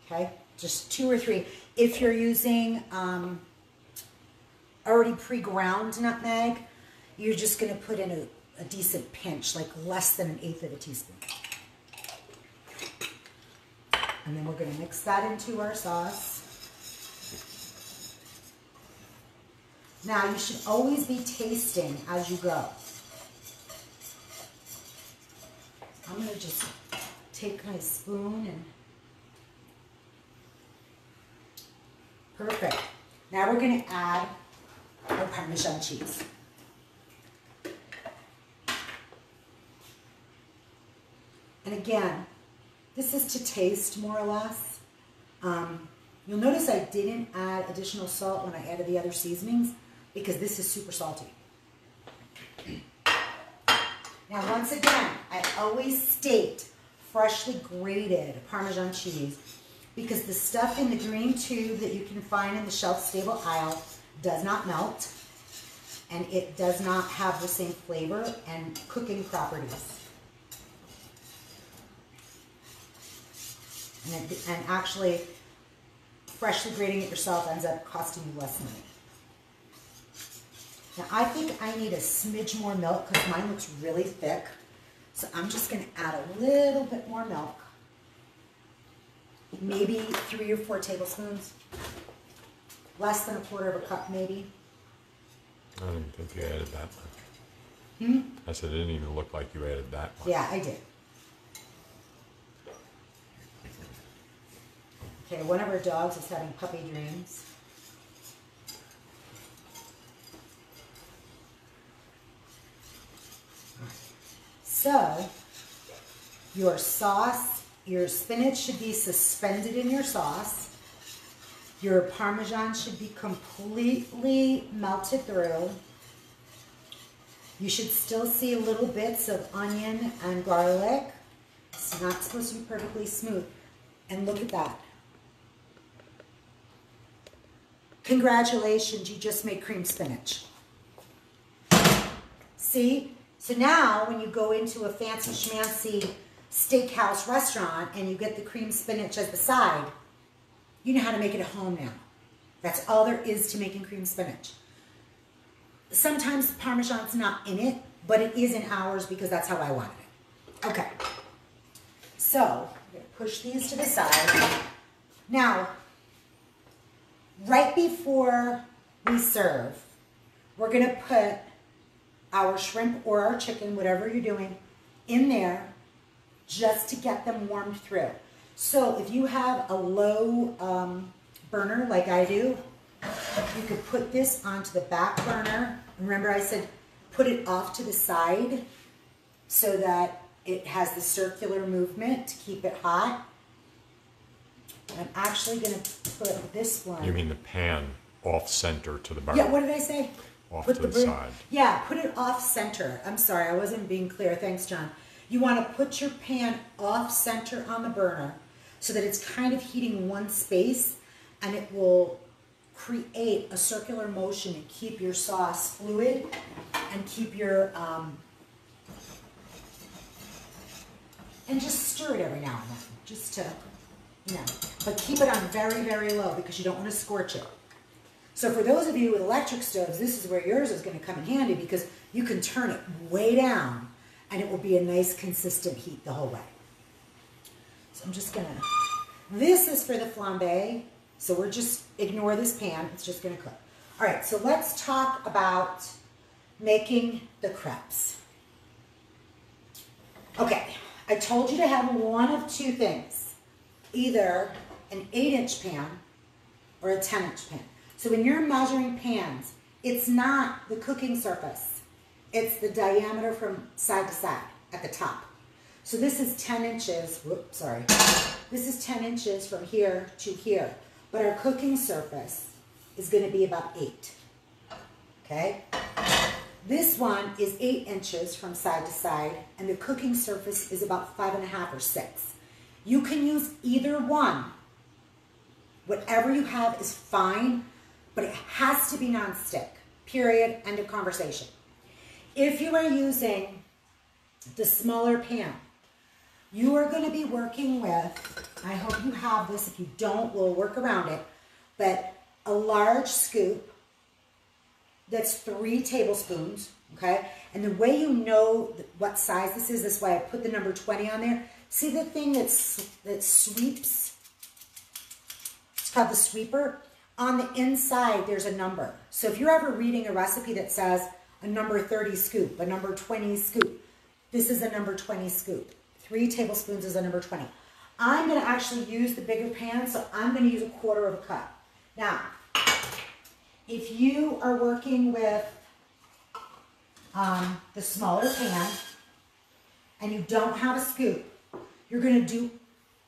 okay? Just 2 or 3. If you're using already pre-ground nutmeg, you're just gonna put in a decent pinch, like less than 1/8 of a teaspoon. And then we're gonna mix that into our sauce. Now, you should always be tasting as you go. I'm gonna just take my spoon and perfect. Now we're going to add our Parmesan cheese. And again, this is to taste more or less. You'll notice I didn't add additional salt when I added the other seasonings because this is super salty. Now once again, I always state freshly grated Parmesan cheese because the stuff in the green tube that you can find in the shelf-stable aisle does not melt and it does not have the same flavor and cooking properties. and actually freshly grating it yourself ends up costing you less money. Now I think I need a smidge more milk because mine looks really thick. So I'm just going to add a little bit more milk, maybe 3 or 4 tablespoons, less than 1/4 cup maybe. I didn't think you added that much. Hmm? I said it didn't even look like you added that much. Yeah, I did. Okay, one of our dogs is having puppy dreams. So, your sauce, your spinach should be suspended in your sauce. Your Parmesan should be completely melted through. You should still see little bits of onion and garlic. It's not supposed to be perfectly smooth. And look at that. Congratulations, you just made cream spinach. See? So now, when you go into a fancy schmancy steakhouse restaurant and you get the cream spinach as the side, you know how to make it at home now. That's all there is to making cream spinach. Sometimes Parmesan's not in it, but it is in ours because that's how I wanted it. Okay. So, I'm going to push these to the side. Now, right before we serve, we're going to put our shrimp or our chicken, whatever you're doing, in there just to get them warmed through. So if you have a low burner like I do, you could put this onto the back burner. Remember I said put it off to the side so that it has the circular movement to keep it hot. I'm actually going to put this one. You mean the pan off center to the burner? Yeah, what did I say? Off to the side. Yeah, put it off center. I'm sorry, I wasn't being clear. Thanks, John. You want to put your pan off center on the burner so that it's kind of heating one space and it will create a circular motion and keep your sauce fluid and keep your, and just stir it every now and then, just to, you know, but keep it on very, very low because you don't want to scorch it. So for those of you with electric stoves, this is where yours is going to come in handy because you can turn it way down and it will be a nice consistent heat the whole way. So I'm just going to, this is for the flambe, so we're just, ignore this pan, it's just going to cook. All right, so let's talk about making the crepes. Okay, I told you to have one of two things, either an 8-inch pan or a 10-inch pan. So when you're measuring pans, it's not the cooking surface. It's the diameter from side to side at the top. So this is 10 inches, whoops, sorry. This is 10 inches from here to here, but our cooking surface is gonna be about 8, okay? This one is 8 inches from side to side, and the cooking surface is about 5.5 or 6. You can use either one. Whatever you have is fine, but it has to be nonstick, period, end of conversation. If you are using the smaller pan, you are going to be working with, I hope you have this, if you don't, we'll work around it, but a large scoop that's 3 tablespoons, okay? And the way you know what size this is why I put the number 20 on there. See the thing that sweeps? It's called the sweeper. On the inside, there's a number. So if you're ever reading a recipe that says a number 30 scoop, a number 20 scoop, this is a number 20 scoop. 3 tablespoons is a number 20. I'm going to actually use the bigger pan, so I'm going to use 1/4 cup. Now, if you are working with the smaller pan and you don't have a scoop, you're going to do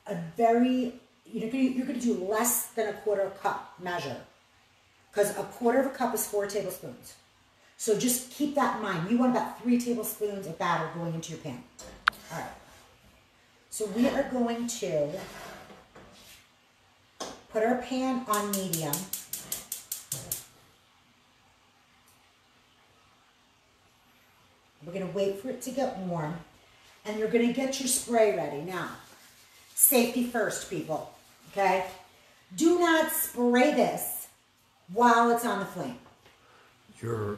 a very... You're going to do less than 1/4 cup measure because 1/4 cup is 4 tablespoons. So just keep that in mind. You want about 3 tablespoons of batter going into your pan. All right. So we are going to put our pan on medium. We're going to wait for it to get warm. And you're going to get your spray ready now. Safety first, people, okay? Do not spray this while it's on the flame. Your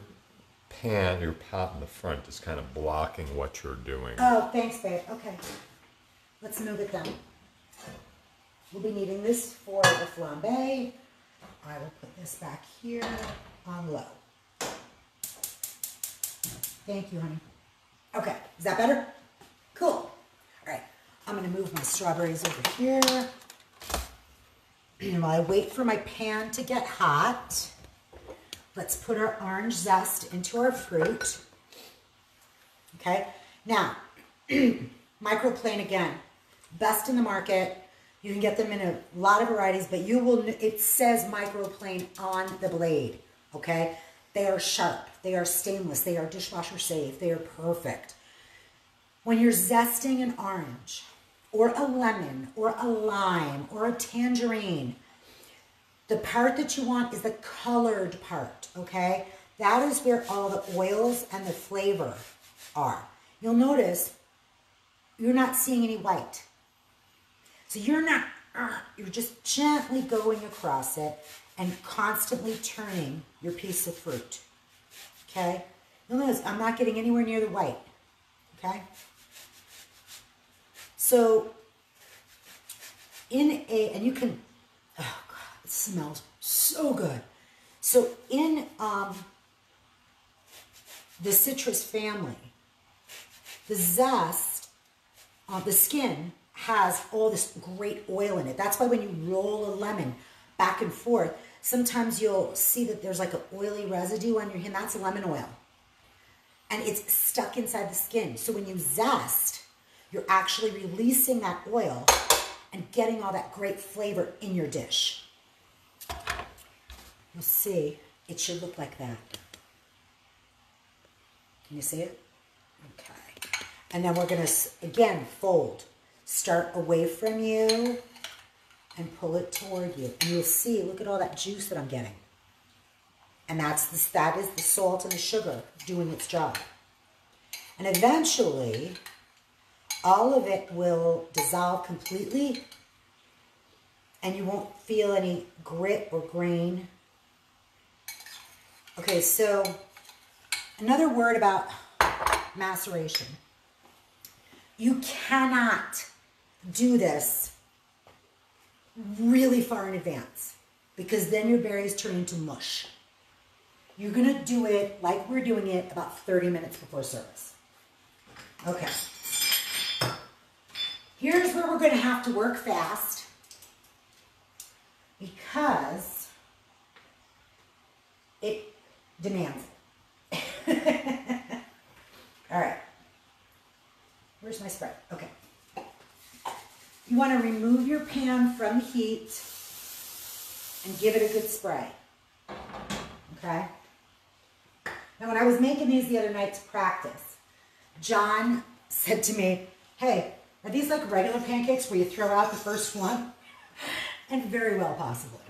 pan, your pot in the front is kind of blocking what you're doing. Oh, thanks, babe. Okay. Let's move it down. We'll be needing this for the flambe. I will put this back here on low. Thank you, honey. Okay, is that better? Cool. All right, I'm gonna move my strawberries over here. And while I wait for my pan to get hot, let's put our orange zest into our fruit. Okay, now, Microplane again, best in the market. You can get them in a lot of varieties, but you will, it says Microplane on the blade, okay? They are sharp, they are stainless, they are dishwasher safe, they are perfect. When you're zesting an orange, or a lemon, or a lime, or a tangerine, the part that you want is the colored part, okay? That is where all the oils and the flavor are. You'll notice you're not seeing any white. So you're not, you're just gently going across it and constantly turning your piece of fruit, okay? You'll notice I'm not getting anywhere near the white, okay? So in a, and you can, oh God, it smells so good. So in the citrus family, the zest, the skin, has all this great oil in it. That's why when you roll a lemon back and forth, sometimes you'll see that there's like an oily residue on your hand. That's lemon oil. And it's stuck inside the skin. So when you zest, you're actually releasing that oil and getting all that great flavor in your dish. You'll see it should look like that. Can you see it? Okay. And then we're gonna, again, fold. Start away from you and pull it toward you. And you'll see, look at all that juice that I'm getting. And that's the, that is the salt and the sugar doing its job. And eventually, all of it will dissolve completely and you won't feel any grit or grain. Okay, so another word about maceration. You cannot do this really far in advance because then your berries turn into mush. You're gonna do it like we're doing it about 30 minutes before service. Okay. Here's where we're gonna have to work fast because it demands it. All right. Where's my spread? Okay. You want to remove your pan from the heat and give it a good spray. Okay? Now, when I was making these the other night to practice, John said to me, hey, are these like regular pancakes where you throw out the first one? And very well possibly.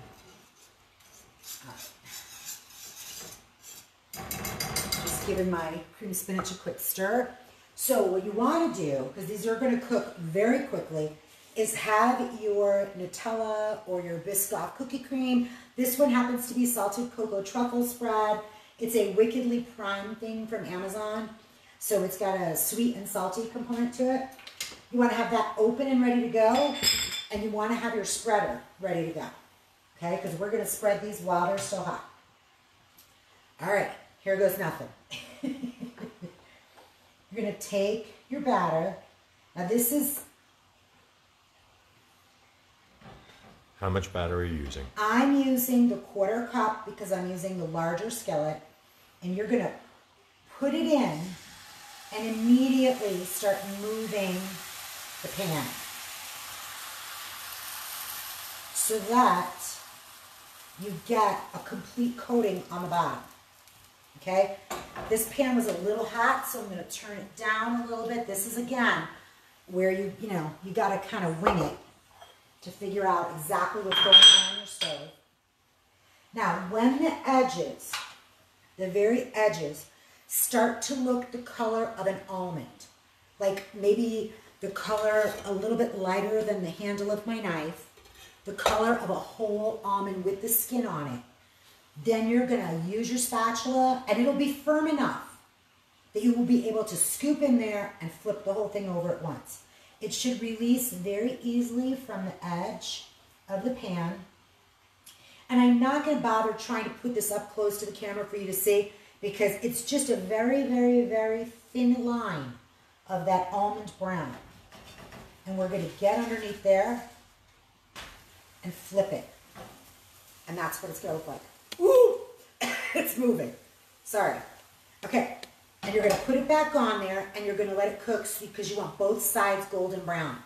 Just giving my cream spinach a quick stir. So what you want to do, because these are going to cook very quickly, is have your Nutella or your Biscoff cookie cream. This one happens to be salted cocoa truffle spread. It's a wickedly prime thing from Amazon. So it's got a sweet and salty component to it. You want to have that open and ready to go. And you want to have your spreader ready to go. Okay, because we're going to spread these while they're still hot. All right, here goes nothing. You're going to take your batter. Now this is... How much batter are you using? I'm using the 1/4 cup because I'm using the larger skillet. And you're going to put it in and immediately start moving the pan. So that you get a complete coating on the bottom. Okay, this pan was a little hot, so I'm going to turn it down a little bit. This is, again, where you know, you got to kind of wing it to figure out exactly what's going on your stove. Now, when the edges, the very edges, start to look the color of an almond, like maybe the color a little bit lighter than the handle of my knife, the color of a whole almond with the skin on it. Then you're gonna use your spatula and it'll be firm enough that you will be able to scoop in there and flip the whole thing over at once. It should release very easily from the edge of the pan. And I'm not gonna bother trying to put this up close to the camera for you to see, because it's just a very, very, very thin line of that almond brown. And we're gonna get underneath there and flip it. And that's what it's gonna look like. Woo! It's moving. Sorry. Okay. And you're gonna put it back on there and you're gonna let it cook, because you want both sides golden brown.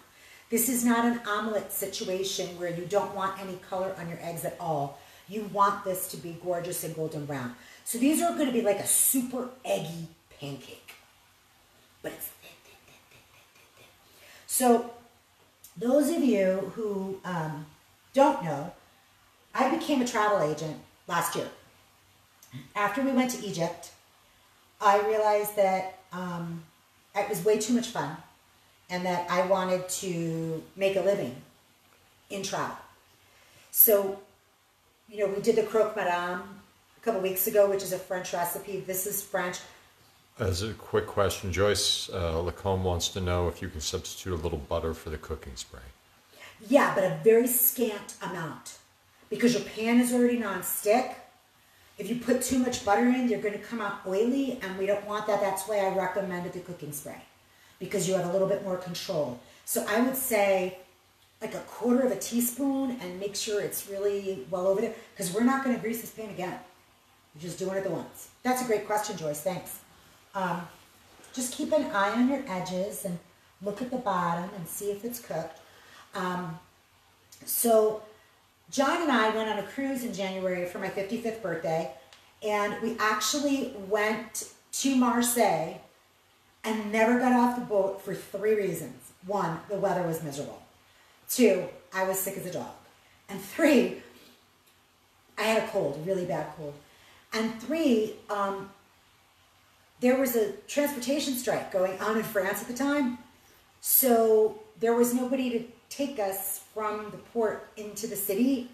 This is not an omelet situation where you don't want any color on your eggs at all. You want this to be gorgeous and golden brown. So these are gonna be like a super eggy pancake. But it's thin, thin, thin, thin, thin, thin. So those of you who don't know, I became a travel agent last year. After we went to Egypt, I realized that it was way too much fun and that I wanted to make a living in travel. So, you know, we did the croque madame a couple weeks ago, which is a French recipe. This is French. As a quick question, Joyce Lacombe wants to know if you can substitute a little butter for the cooking spray. Yeah, but a very scant amount, because your pan is already non-stick. If you put too much butter in, you're gonna come out oily, and we don't want that. That's why I recommended the cooking spray, because you have a little bit more control. So I would say like a quarter of a teaspoon, and make sure it's really well over there, because we're not gonna grease this pan again. We're just doing it the once. That's a great question, Joyce, thanks. Just keep an eye on your edges and look at the bottom and see if it's cooked. So John and I went on a cruise in January for my 55th birthday, and we actually went to Marseille and never got off the boat for three reasons. One, the weather was miserable. Two, I was sick as a dog. And three, I had a cold, really bad cold. And three, there was a transportation strike going on in France at the time. So there was nobody to take us from the port into the city,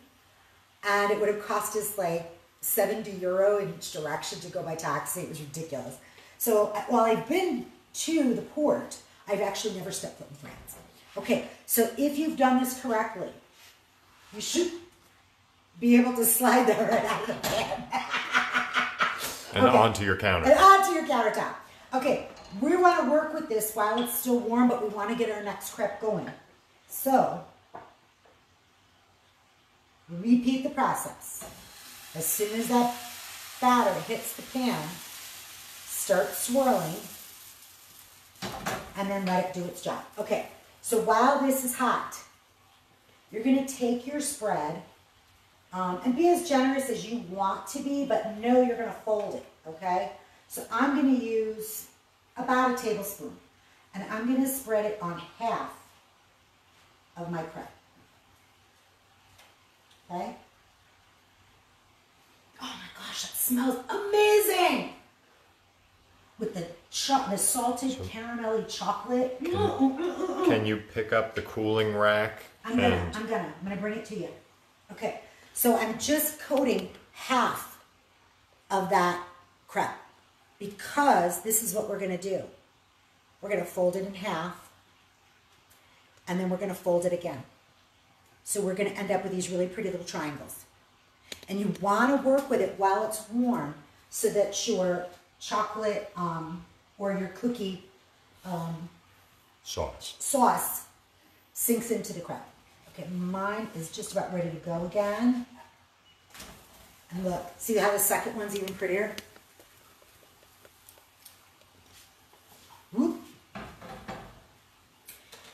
and it would have cost us like €70 in each direction to go by taxi. It was ridiculous. So while I've been to the port, I've actually never stepped foot in France. Okay, so if you've done this correctly, you should be able to slide that right out of the pan. And okay, onto your counter. And onto your countertop. Okay, we want to work with this while it's still warm, but we want to get our next crepe going. So, repeat the process. As soon as that batter hits the pan, start swirling, and then let it do its job. Okay, so while this is hot, you're going to take your spread, and be as generous as you want to be, but know you're going to fold it, okay? So I'm going to use about a tablespoon, and I'm going to spread it on half of my crepe, okay? Oh my gosh, that smells amazing! With the salted caramelly chocolate. Can you pick up the cooling rack? I'm gonna bring it to you. Okay, so I'm just coating half of that crepe, because this is what we're gonna do. We're gonna fold it in half, and then we're gonna fold it again. So we're gonna end up with these really pretty little triangles. And you wanna work with it while it's warm, so that your chocolate or your cookie sauce sinks into the crepe. Okay, mine is just about ready to go again. And look, see how the second one's even prettier? Whoop.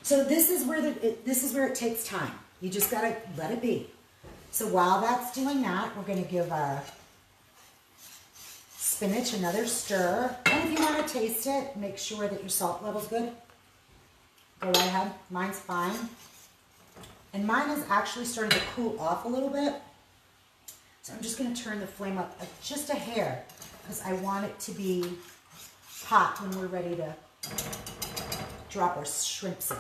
So this is where it takes time. You just gotta let it be. So while that's doing that, we're gonna give our spinach another stir. And if you wanna taste it, make sure that your salt level's good. Go right ahead, mine's fine. And mine is actually starting to cool off a little bit. So I'm just gonna turn the flame up just a hair, because I want it to be hot when we're ready to drop our shrimps in.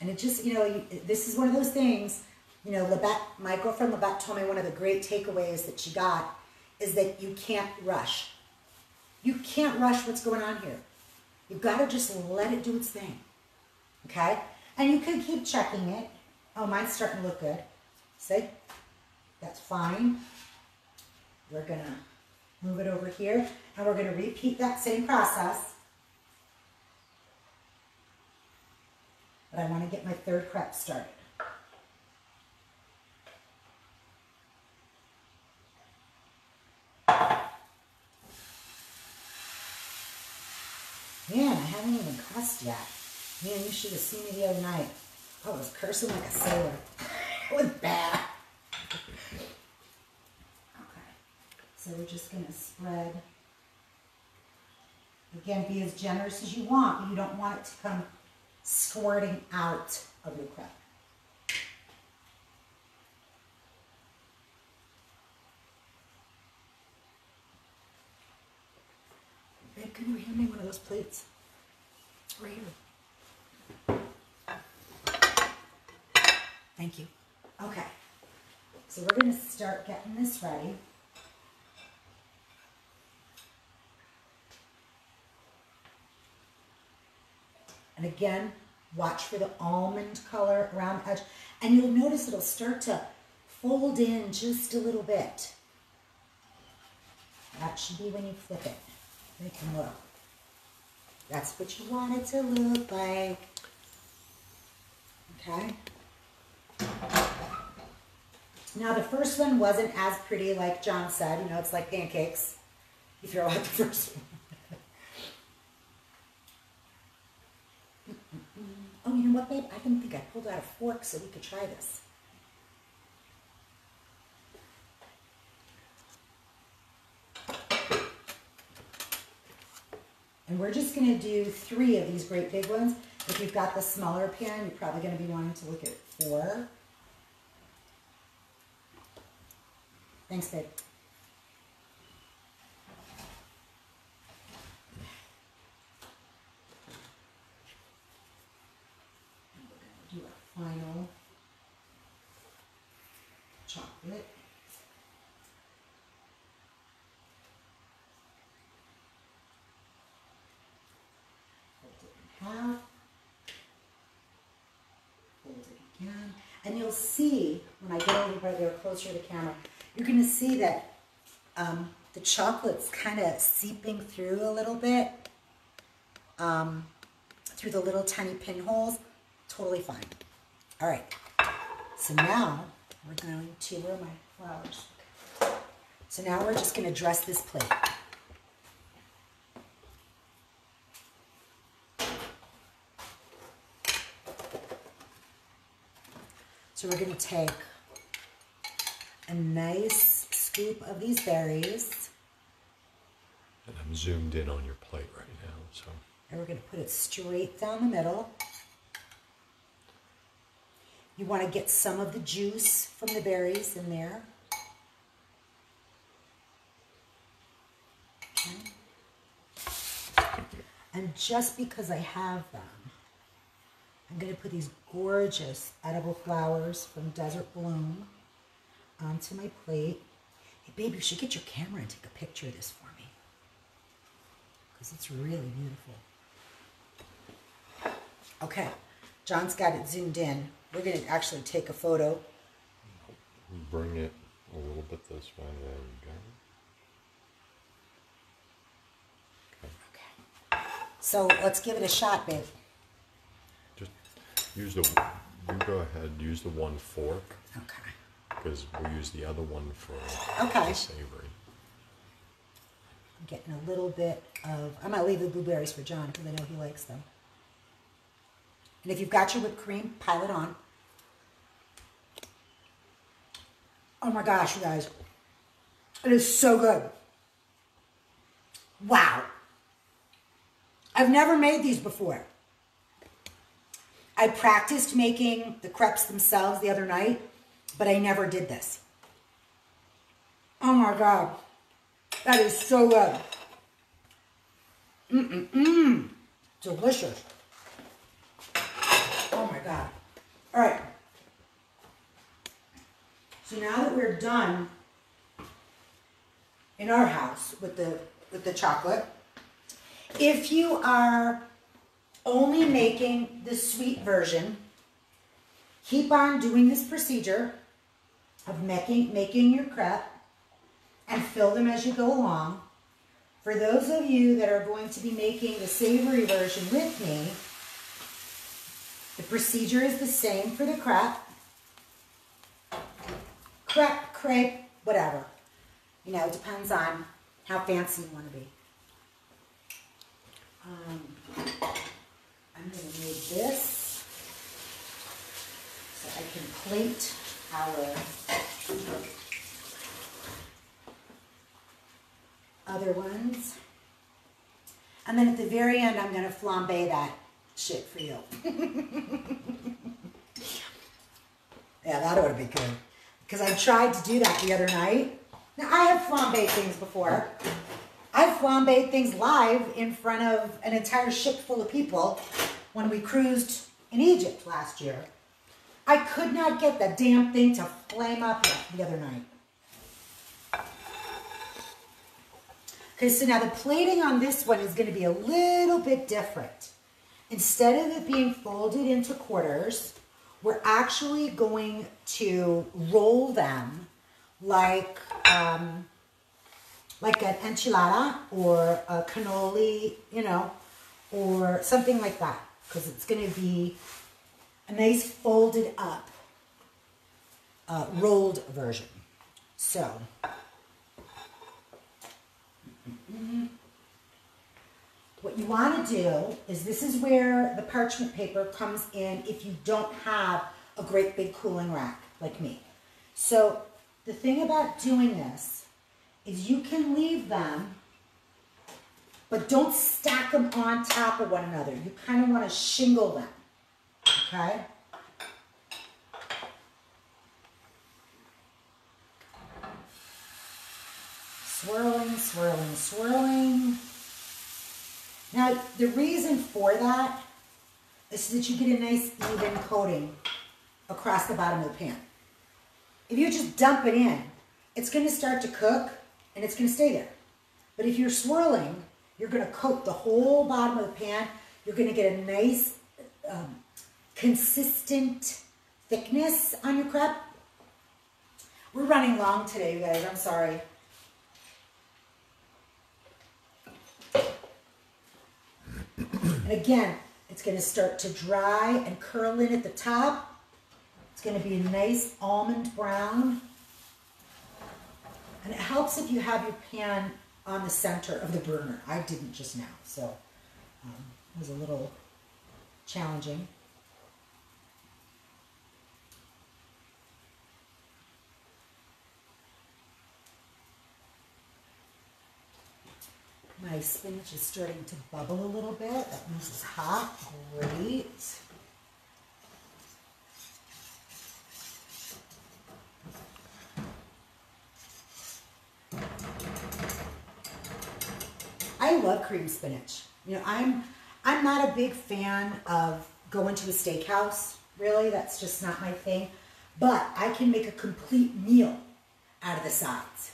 And it just, you know, this is one of those things, you know, my girlfriend Labette told me one of the great takeaways that she got is that you can't rush. You can't rush what's going on here. You've got to just let it do its thing, okay? And you could keep checking it. Oh, mine's starting to look good. See? That's fine. We're going to move it over here, and we're going to repeat that same process. But I want to get my third crepe started. Man, I haven't even cussed yet. Man, you should have seen me the other night. I was cursing like a sailor. It was bad. Okay, so we're just going to spread. Again, be as generous as you want, but you don't want it to come squirting out of your crepe. Babe, can you hand me one of those plates? Right here. Thank you. Okay, so we're going to start getting this ready. And again, watch for the almond color around the edge. And you'll notice it'll start to fold in just a little bit. That should be when you flip it. Make them look. That's what you want it to look like. Okay? Now, the first one wasn't as pretty, like John said. You know, it's like pancakes. You throw out the first one. Oh, you know what, babe? I didn't think I pulled out a fork so we could try this. And we're just going to do 3 of these great big ones. If you've got the smaller pan, you're probably going to be wanting to look at 4. Thanks, babe. Final chocolate. Fold it in half. Fold it again. And you'll see, when I get over there closer to the camera, you're going to see that the chocolate's kind of seeping through a little bit, through the little tiny pinholes. Totally fine. All right, so now we're going to, where are my flowers? Okay. So now we're just going to dress this plate. So we're going to take a nice scoop of these berries. And I'm zoomed in on your plate right now, so. And we're going to put it straight down the middle. You want to get some of the juice from the berries in there. Okay. And just because I have them, I'm going to put these gorgeous edible flowers from Desert Bloom onto my plate. Hey, babe, you should get your camera and take a picture of this for me, because it's really beautiful. Okay, John's got it zoomed in. We're going to actually take a photo. Bring it a little bit this way. There we go. Okay. So let's give it a shot, babe. Just use the, you go ahead, use the one fork. Okay. Because we'll use the other one for the savory. I'm getting a little bit of, I might leave the blueberries for John because I know he likes them. And if you've got your whipped cream, pile it on. Oh my gosh, you guys. It is so good. Wow. I've never made these before. I practiced making the crepes themselves the other night, but I never did this. Oh my God, that is so good. Mm-mm-mm, delicious. Oh my God. All right. So now that we're done in our house with the chocolate, if you are only making the sweet version, keep on doing this procedure of making your crepe and fill them as you go along. For those of you that are going to be making the savory version with me, the procedure is the same for the crepe. Crepe, crepe, whatever. You know, it depends on how fancy you want to be. I'm going to move this so I can plate our other ones. And then at the very end, I'm going to flambe that shit for you. Yeah, that ought to be good. Because I tried to do that the other night. Now, I have flambéed things before. I've flambéed things live in front of an entire ship full of people when we cruised in Egypt last year. I could not get that damn thing to flame up the other night. Okay, so now the plating on this one is going to be a little bit different. Instead of it being folded into quarters, we're actually going to roll them like an enchilada or a cannoli, you know, or something like that, because it's going to be a nice folded up, rolled version. So, what you want to do is, this is where the parchment paper comes in if you don't have a great big cooling rack like me. So, the thing about doing this is you can leave them, but don't stack them on top of one another. You kind of want to shingle them, okay? Swirling, swirling, swirling. Now, the reason for that is so that you get a nice even coating across the bottom of the pan. If you just dump it in, it's going to start to cook and it's going to stay there. But if you're swirling, you're going to coat the whole bottom of the pan. You're going to get a nice, consistent thickness on your crepe. We're running long today, you guys. I'm sorry. And again, it's going to start to dry and curl in at the top. It's going to be a nice almond brown, and it helps if you have your pan on the center of the burner. I didn't just now, so it was a little challenging. My spinach is starting to bubble a little bit. That means it's hot. Great. I love cream spinach. You know, I'm not a big fan of going to a steakhouse, really. That's just not my thing. But I can make a complete meal out of the sides.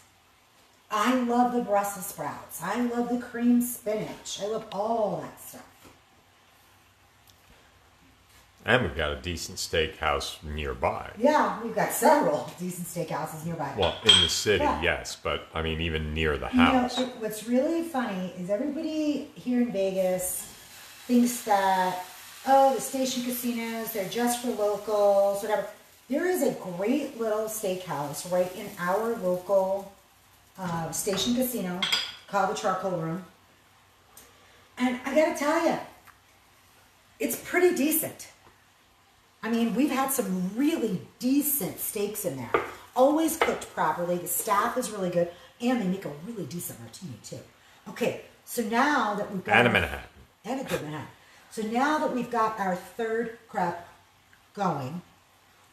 I love the Brussels sprouts. I love the cream spinach. I love all that stuff. And we've got a decent steakhouse nearby. Yeah, we've got several decent steakhouses nearby. Well, in the city, yeah. Yes, but I mean, even near the house. You know, what's really funny is everybody here in Vegas thinks that, oh, the station casinos, they're just for locals, whatever. There is a great little steakhouse right in our local station casino called the Charcoal Room. And I gotta tell you, it's pretty decent. I mean, we've had some really decent steaks in there. Always cooked properly. The staff is really good. And they make a really decent martini, too. Okay, so now that we've got... And a Manhattan. And a good Manhattan. So now that we've got our third prep going,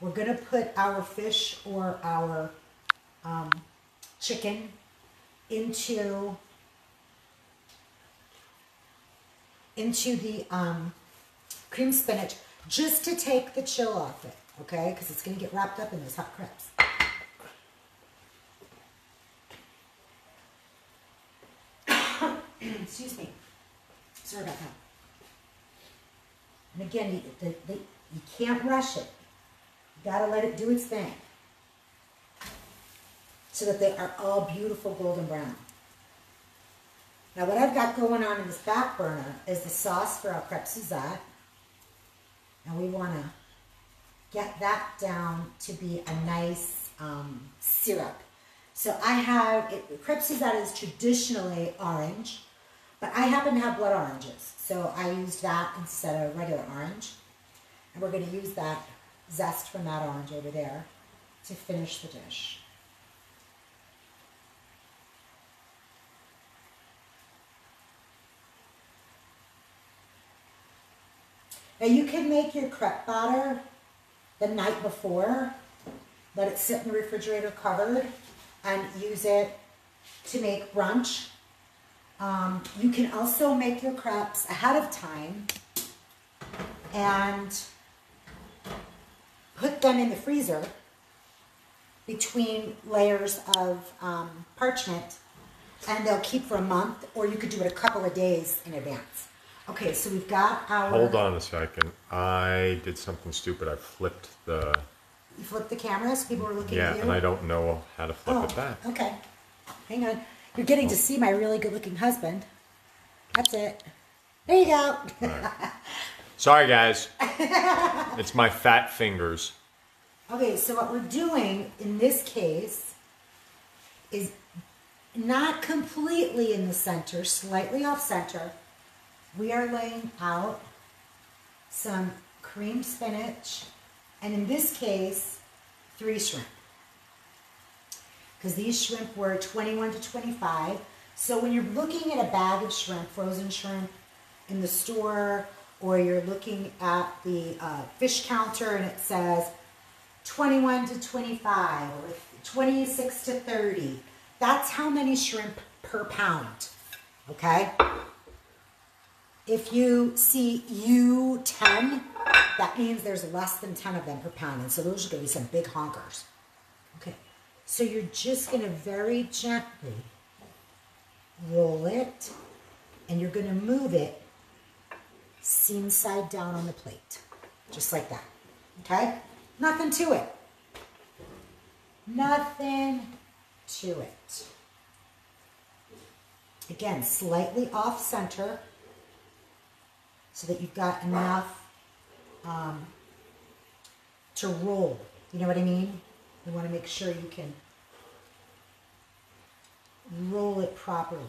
we're going to put our fish or our chicken into the cream spinach just to take the chill off it, okay? Because it's going to get wrapped up in those hot crepes. Excuse me. Sorry about that. And again, you can't rush it. You gotta let it do its thing so that they are all beautiful golden brown. Now what I've got going on in this back burner is the sauce for our crepe Suzette. And we wanna get that down to be a nice syrup. So I have, crepe Suzette is traditionally orange, but I happen to have blood oranges. So I used that instead of regular orange. And we're gonna use that zest from that orange over there to finish the dish. Now you can make your crepe batter the night before, let it sit in the refrigerator covered, and use it to make brunch. You can also make your crepes ahead of time and put them in the freezer between layers of parchment, and they'll keep for a month, or you could do it a couple of days in advance. Okay, so we've got our... Hold on a second. I did something stupid. I flipped the... You flipped the camera so people were looking at you? Yeah, and I don't know how to flip it back. Okay. Hang on. You're getting to see my really good-looking husband. That's it. There you go. Right. Sorry, guys. It's my fat fingers. Okay, so what we're doing in this case is not completely in the center, slightly off-center. We are laying out some cream spinach, and in this case, 3 shrimp. Because these shrimp were 21 to 25. So when you're looking at a bag of shrimp, frozen shrimp in the store, or you're looking at the fish counter and it says 21 to 25 or 26 to 30, that's how many shrimp per pound, okay? If you see U10, that means there's less than 10 of them per pound, and so those are going to be some big honkers. Okay, so you're just going to very gently roll it, and you're going to move it seam side down on the plate, just like that, okay? Nothing to it. Nothing to it. Again, slightly off-center, so that you've got enough to roll. You know what I mean? You want to make sure you can roll it properly.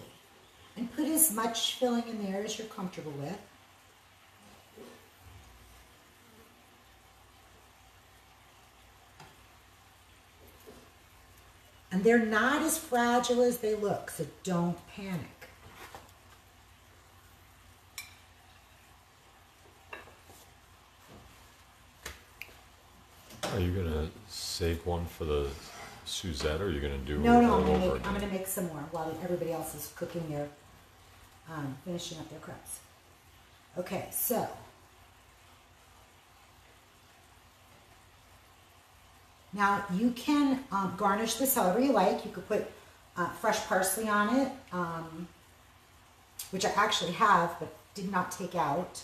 And put as much filling in there as you're comfortable with. And they're not as fragile as they look, so don't panic. Are you gonna save one for the Suzette, or are you gonna do? No, I'm gonna make some more while everybody else is cooking their, finishing up their crepes. Okay, so now you can garnish this however you like. You could put fresh parsley on it, which I actually have but did not take out.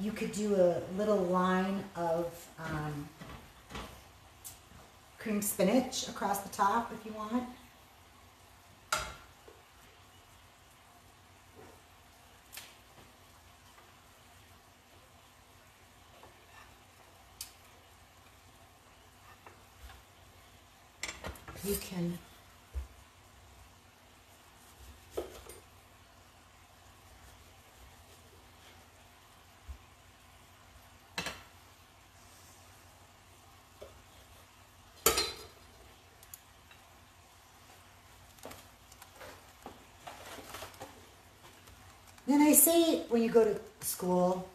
You could do a little line of cream spinach across the top if you want. You can Then I say when you go to school,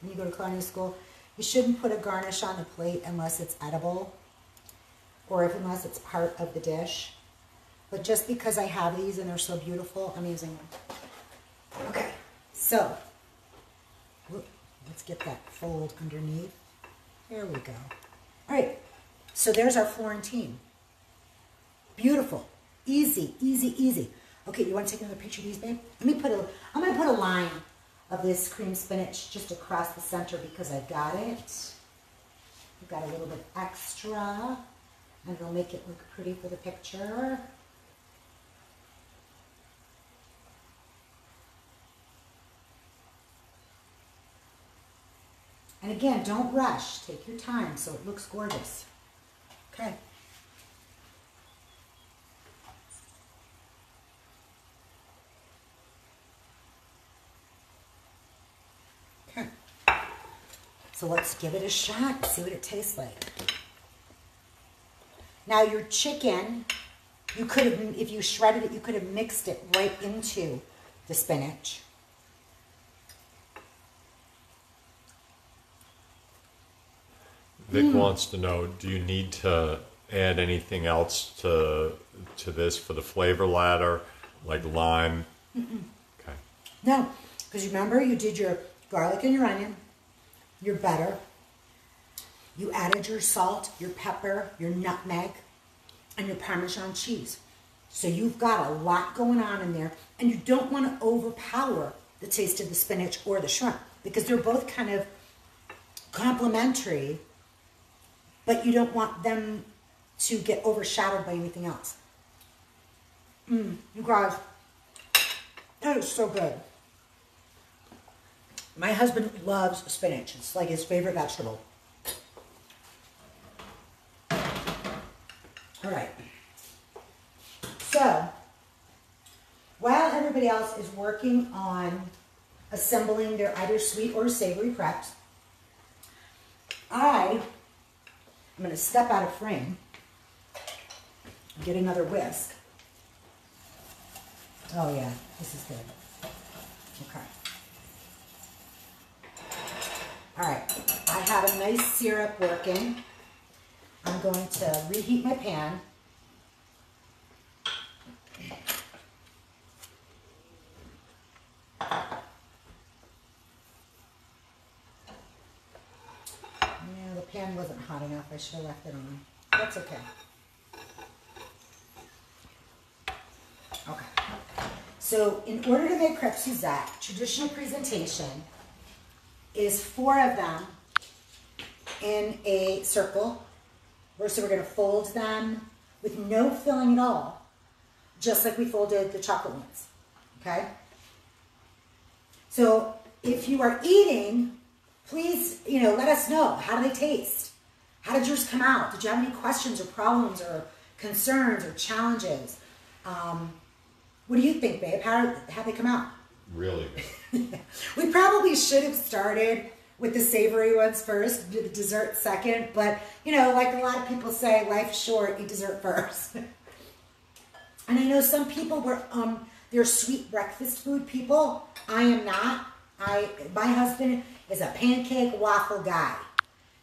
when you go to culinary school, you shouldn't put a garnish on the plate unless it's edible or unless it's part of the dish. But just because I have these and they're so beautiful, I'm using them. Okay, so let's get that fold underneath. There we go. All right, so there's our Florentine. Beautiful, easy, easy, easy. Okay, you want to take another picture of these, babe? I'm gonna put a line of this cream spinach just across the center because I've got it. I've got a little bit extra, and it'll make it look pretty for the picture. And again, don't rush. Take your time so it looks gorgeous. Okay. So let's give it a shot and see what it tastes like. Now your chicken, you could have, if you shredded it, you could have mixed it right into the spinach. Vic wants to know, do you need to add anything else to this for the flavor ladder, like lime? Okay. No, because remember you did your garlic and your onion, your butter, you added your salt, your pepper, your nutmeg, and your Parmesan cheese. So you've got a lot going on in there, and you don't want to overpower the taste of the spinach or the shrimp because they're both kind of complementary, but you don't want them to get overshadowed by anything else. You guys, that is so good. My husband loves spinach. It's like his favorite vegetable. All right. So, while everybody else is working on assembling their either sweet or savory preps, I'm going to step out of frame and get another whisk. Oh, yeah. This is good. Okay. All right, I have a nice syrup working. I'm going to reheat my pan. Yeah, the pan wasn't hot enough. I should have left it on. That's okay. Okay. So in order to make crêpe Suzette, traditional presentation, is 4 of them in a circle. So we're going to fold them with no filling at all, just like we folded the chocolate ones, okay? So if you are eating, please, you know, let us know. How do they taste? How did yours come out? Did you have any questions or problems or concerns or challenges? What do you think, babe? How they come out? Really good. We probably should have started with the savory ones first, the dessert second, but you know, like a lot of people say, life's short, eat dessert first. And I know some people were they're sweet breakfast food people. I am not. My husband is a pancake waffle guy.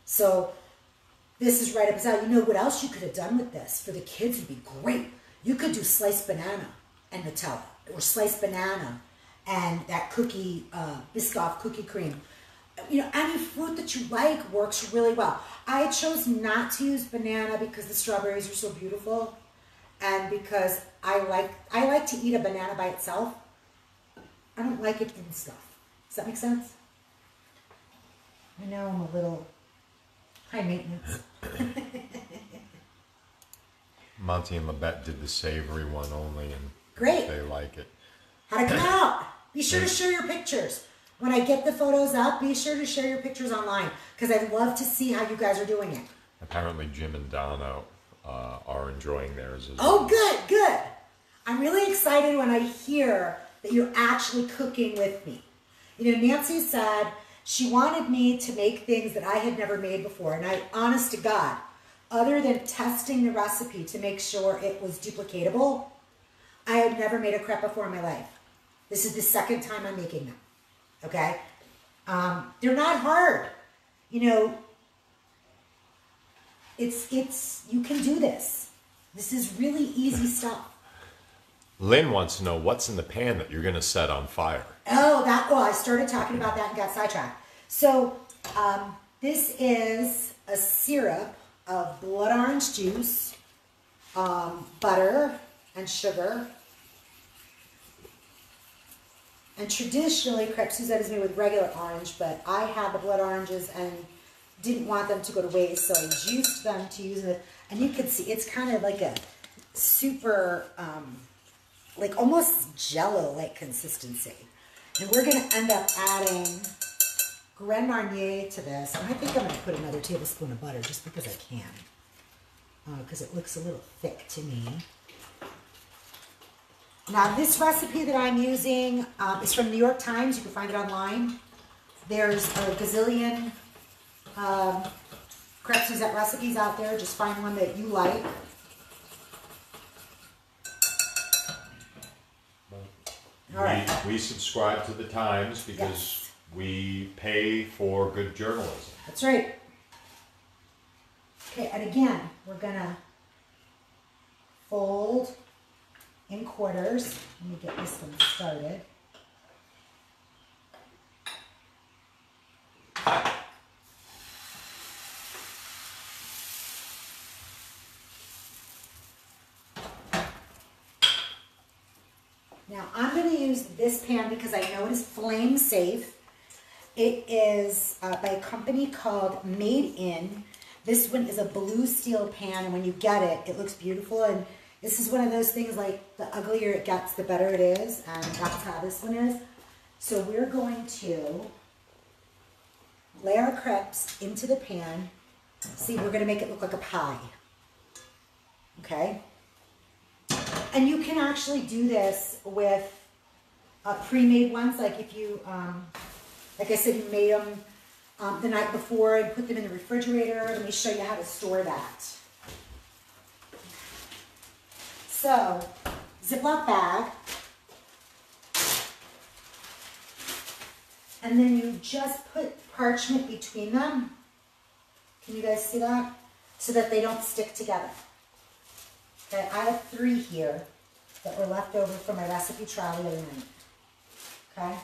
So this is right up his alley. You know what else you could have done with this for the kids would be great. You could do sliced banana and Nutella, or sliced banana and that cookie, Biscoff cookie cream. You know, any fruit that you like works really well. I chose not to use banana because the strawberries are so beautiful and because I like to eat a banana by itself. I don't like it in stuff. Does that make sense? I know I'm a little high maintenance. Monty and Babette did the savory one only and great. They like it. How to come out. Be sure to share your pictures. When I get the photos up, be sure to share your pictures online because I'd love to see how you guys are doing it. Apparently Jim and Donna are enjoying theirs as well. Oh, good, good. I'm really excited when I hear that you're actually cooking with me. You know, Nancy said she wanted me to make things that I had never made before, and I, honest to God, other than testing the recipe to make sure it was duplicatable, I had never made a crepe before in my life. This is the second time I'm making them, okay? They're not hard. You know, you can do this. This is really easy stuff. Lynn wants to know what's in the pan that you're going to set on fire. Oh, I started talking about that and got sidetracked. So this is a syrup of blood orange juice, butter, and sugar. And traditionally, crepe Suzette is made with regular orange, but I had the blood oranges and didn't want them to go to waste, so I juiced them to use it. And you can see it's kind of like a super, like almost Jell-O-like consistency. And we're going to end up adding Grand Marnier to this. And I think I'm going to put another tablespoon of butter just because I can, because it looks a little thick to me. Now, this recipe that I'm using is from New York Times. You can find it online. There's a gazillion crepe Suzette recipes out there. Just find one that you like. All right. We subscribe to the Times because we pay for good journalism. That's right. Okay, and again, we're going to fold in quarters. Let me get this one started. Now I'm going to use this pan because I know it is flame safe. It is by a company called Made IN. This one is a blue steel pan, and when you get it, it looks beautiful. And this is one of those things, like, the uglier it gets, the better it is, and that's how this one is. So we're going to lay our crepes into the pan. See, we're going to make it look like a pie, okay? And you can actually do this with pre-made ones, like if you, like I said, you made them the night before and put them in the refrigerator. Let me show you how to store that. So, Ziploc bag, and then you just put parchment between them. Can you guys see that? So that they don't stick together. Okay, I have 3 here that were left over from my recipe trial the other night. Okay?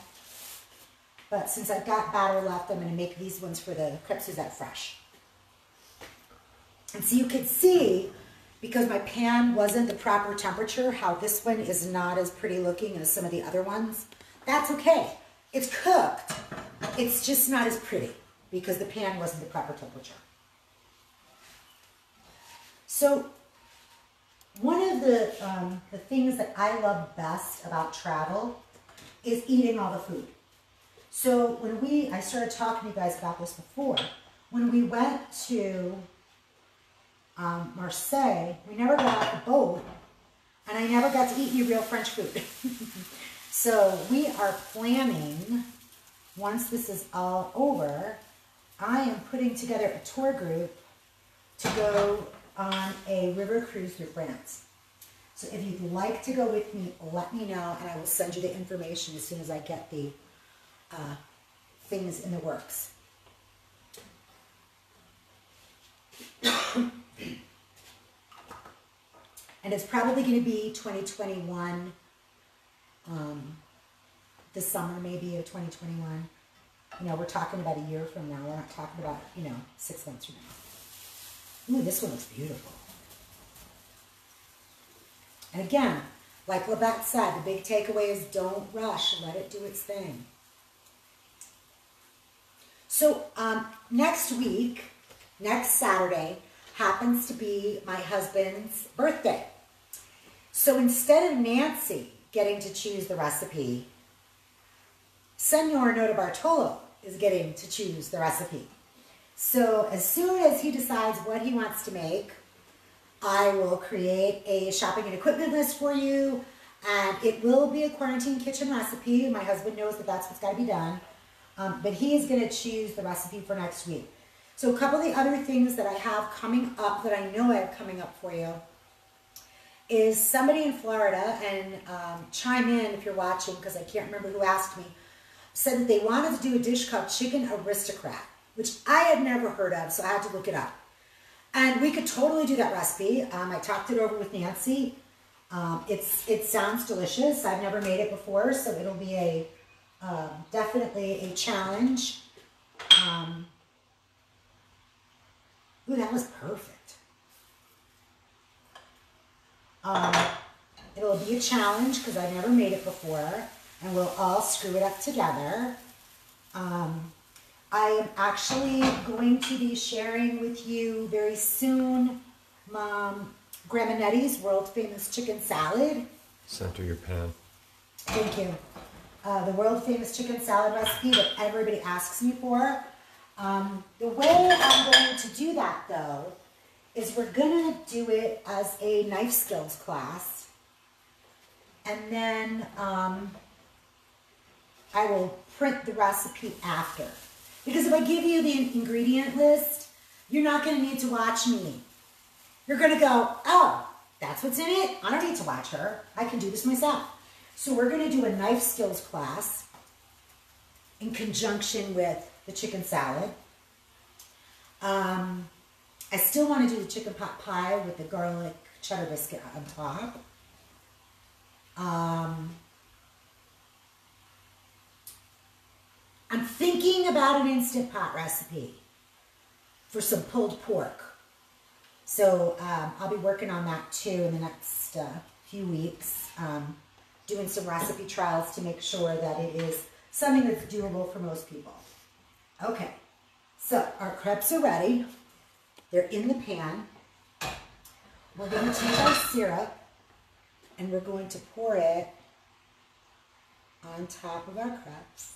But since I've got batter left, I'm going to make these ones for the crepe Suzette fresh. And so you can see, because my pan wasn't the proper temperature, how this one is not as pretty looking as some of the other ones. That's okay. It's cooked. It's just not as pretty because the pan wasn't the proper temperature. So one of the things that I love best about travel is eating all the food. So when I started talking to you guys about this before, when we went to Marseille, we never got off the boat, and I never got to eat any real French food. So we are planning, once this is all over, I am putting together a tour group to go on a river cruise through France. So if you'd like to go with me, let me know, and I will send you the information as soon as I get the things in the works. And it's probably going to be 2021, the summer maybe of 2021. You know, we're talking about a year from now. We're not talking about, you know, 6 months from now. Ooh, this one looks beautiful. And again, like Levette said, the big takeaway is don't rush. Let it do its thing. So next week, next Saturday, happens to be my husband's birthday. So instead of Nancy getting to choose the recipe, Senor Nota Bartolo is getting to choose the recipe. So as soon as he decides what he wants to make, I will create a shopping and equipment list for you, and it will be a quarantine kitchen recipe. My husband knows that that's what's got to be done, but he is going to choose the recipe for next week. So a couple of the other things that I have coming up, that I know I have coming up for you, is somebody in Florida, and chime in if you're watching because I can't remember who asked me, said that they wanted to do a dish called Chicken Aristocrat, which I had never heard of, so I had to look it up. And we could totally do that recipe. I talked it over with Nancy. It sounds delicious. I've never made it before, so it'll be a definitely a challenge. Ooh, that was perfect. It'll be a challenge because I've never made it before, and we'll all screw it up together. I am actually going to be sharing with you very soon, Mom, Grandma Nettie's world-famous chicken salad. Center your pan. Thank you. The world-famous chicken salad recipe that everybody asks me for. The way I'm going to do that, though, is we're going to do it as a knife skills class. And then I will print the recipe after. Because if I give you the ingredient list, you're not going to need to watch me. You're going to go, oh, that's what's in it? I don't need to watch her. I can do this myself. So we're going to do a knife skills class in conjunction with the chicken salad. I still want to do the chicken pot pie with the garlic cheddar biscuit on top. I'm thinking about an Instant Pot recipe for some pulled pork. So I'll be working on that too in the next few weeks, doing some recipe trials to make sure that it is something that's doable for most people. Okay, so our crepes are ready. They're in the pan. We're going to take our syrup and we're going to pour it on top of our crepes.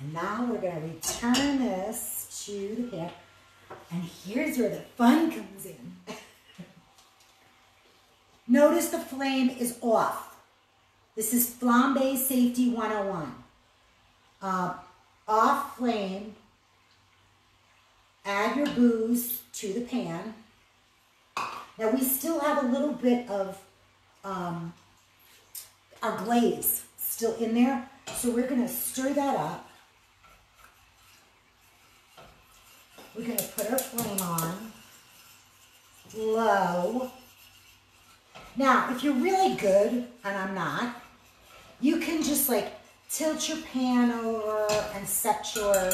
And now we're going to return this to the pan. And here's where the fun comes in. Notice the flame is off. This is Flambe Safety 101. Off flame. Add your booze to the pan. Now we still have a little bit of our glaze still in there. So we're going to stir that up. We're going to put our flame on, low. Now, if you're really good, and I'm not, you can just like tilt your pan over and set your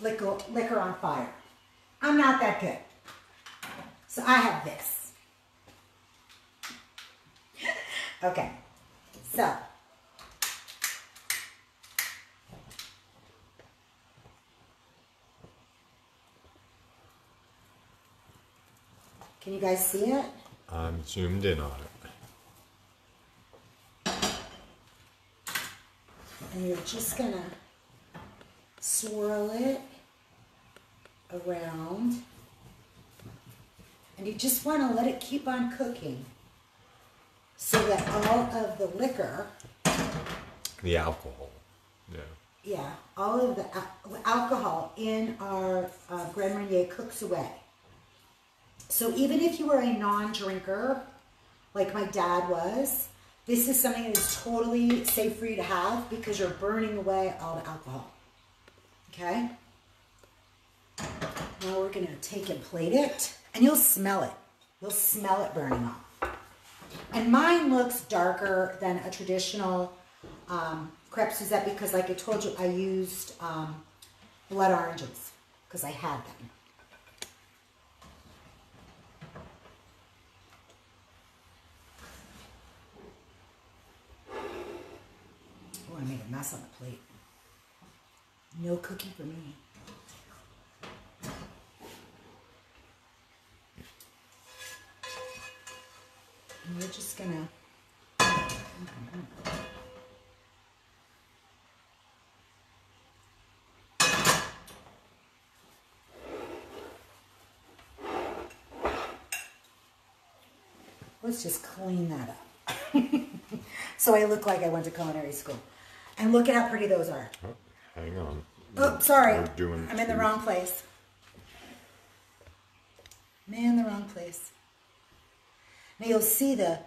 liquor on fire. I'm not that good. So I have this. Okay, so. Can you guys see it? I'm zoomed in on it. And you're just gonna swirl it around. And you just wanna let it keep on cooking so that all of the liquor. The alcohol, yeah. Yeah, all of the alcohol in our Grand Marnier cooks away. So even if you were a non-drinker, like my dad was, this is something that is totally safe for you to have because you're burning away all the alcohol. Okay? Now we're going to take and plate it, and you'll smell it. You'll smell it burning off. And mine looks darker than a traditional crepe Suzette because, like I told you, I used blood oranges because I had them. I made a mess on the plate. No cookie for me. And we're just gonna. Let's just clean that up. So I look like I went to culinary school. And look at how pretty those are. Oh, hang on. Oh, sorry. I'm in the wrong place. Man, the wrong place. Now you'll see the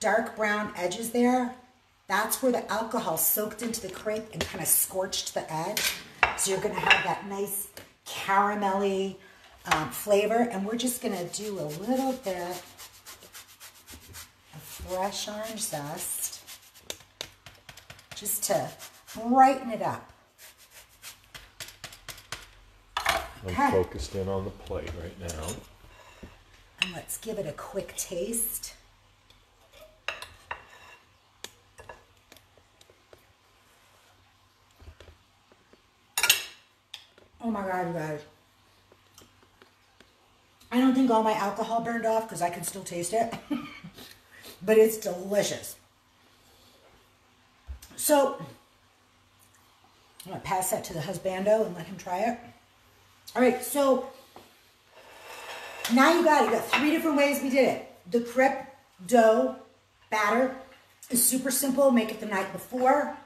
dark brown edges there. That's where the alcohol soaked into the crepe and kind of scorched the edge. So you're going to have that nice caramelly flavor. And we're just going to do a little bit of fresh orange zest just to brighten it up. I'm focused in on the plate right now. And let's give it a quick taste. Oh my God, you guys. I don't think all my alcohol burned off because I can still taste it. But it's delicious. So, I'm going to pass that to the husbando and let him try it. All right, so now you got it. You got three different ways we did it. The crepe dough batter is super simple. Make it the night before.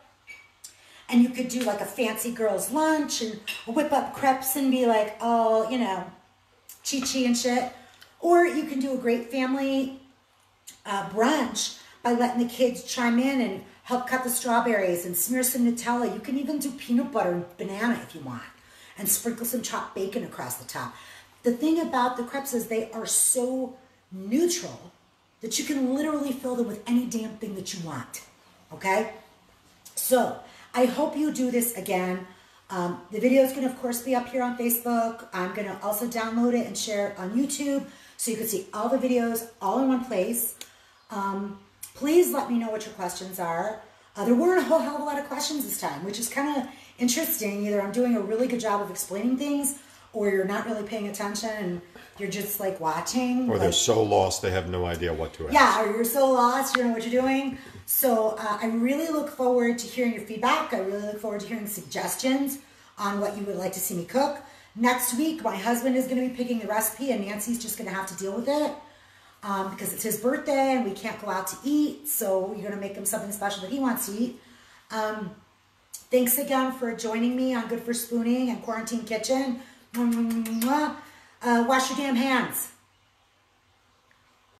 And you could do like a fancy girl's lunch and whip up crepes and be like all, you know, chi-chi and shit. Or you can do a great family brunch by letting the kids chime in and help cut the strawberries and smear some Nutella. You can even do peanut butter and banana if you want and sprinkle some chopped bacon across the top. The thing about the crepes is they are so neutral that you can literally fill them with any damn thing that you want, okay? So I hope you do this again. The video is going to, of course, be up here on Facebook. I'm going to also download it and share it on YouTube so you can see all the videos all in one place. Please let me know what your questions are. There weren't a whole hell of a lot of questions this time, which is kind of interesting. Either I'm doing a really good job of explaining things, or you're not really paying attention and you're just like watching. Or like, they're so lost they have no idea what to ask. Yeah, or you're so lost, you don't know what you're doing. So I really look forward to hearing your feedback. I really look forward to hearing suggestions on what you would like to see me cook. Next week, my husband is going to be picking the recipe and Nancy's just going to have to deal with it because it's his birthday and we can't go out to eat. So you're going to make him something special that he wants to eat. Thanks again for joining me on Good for Spooning and Quarantine Kitchen. Wash your damn hands.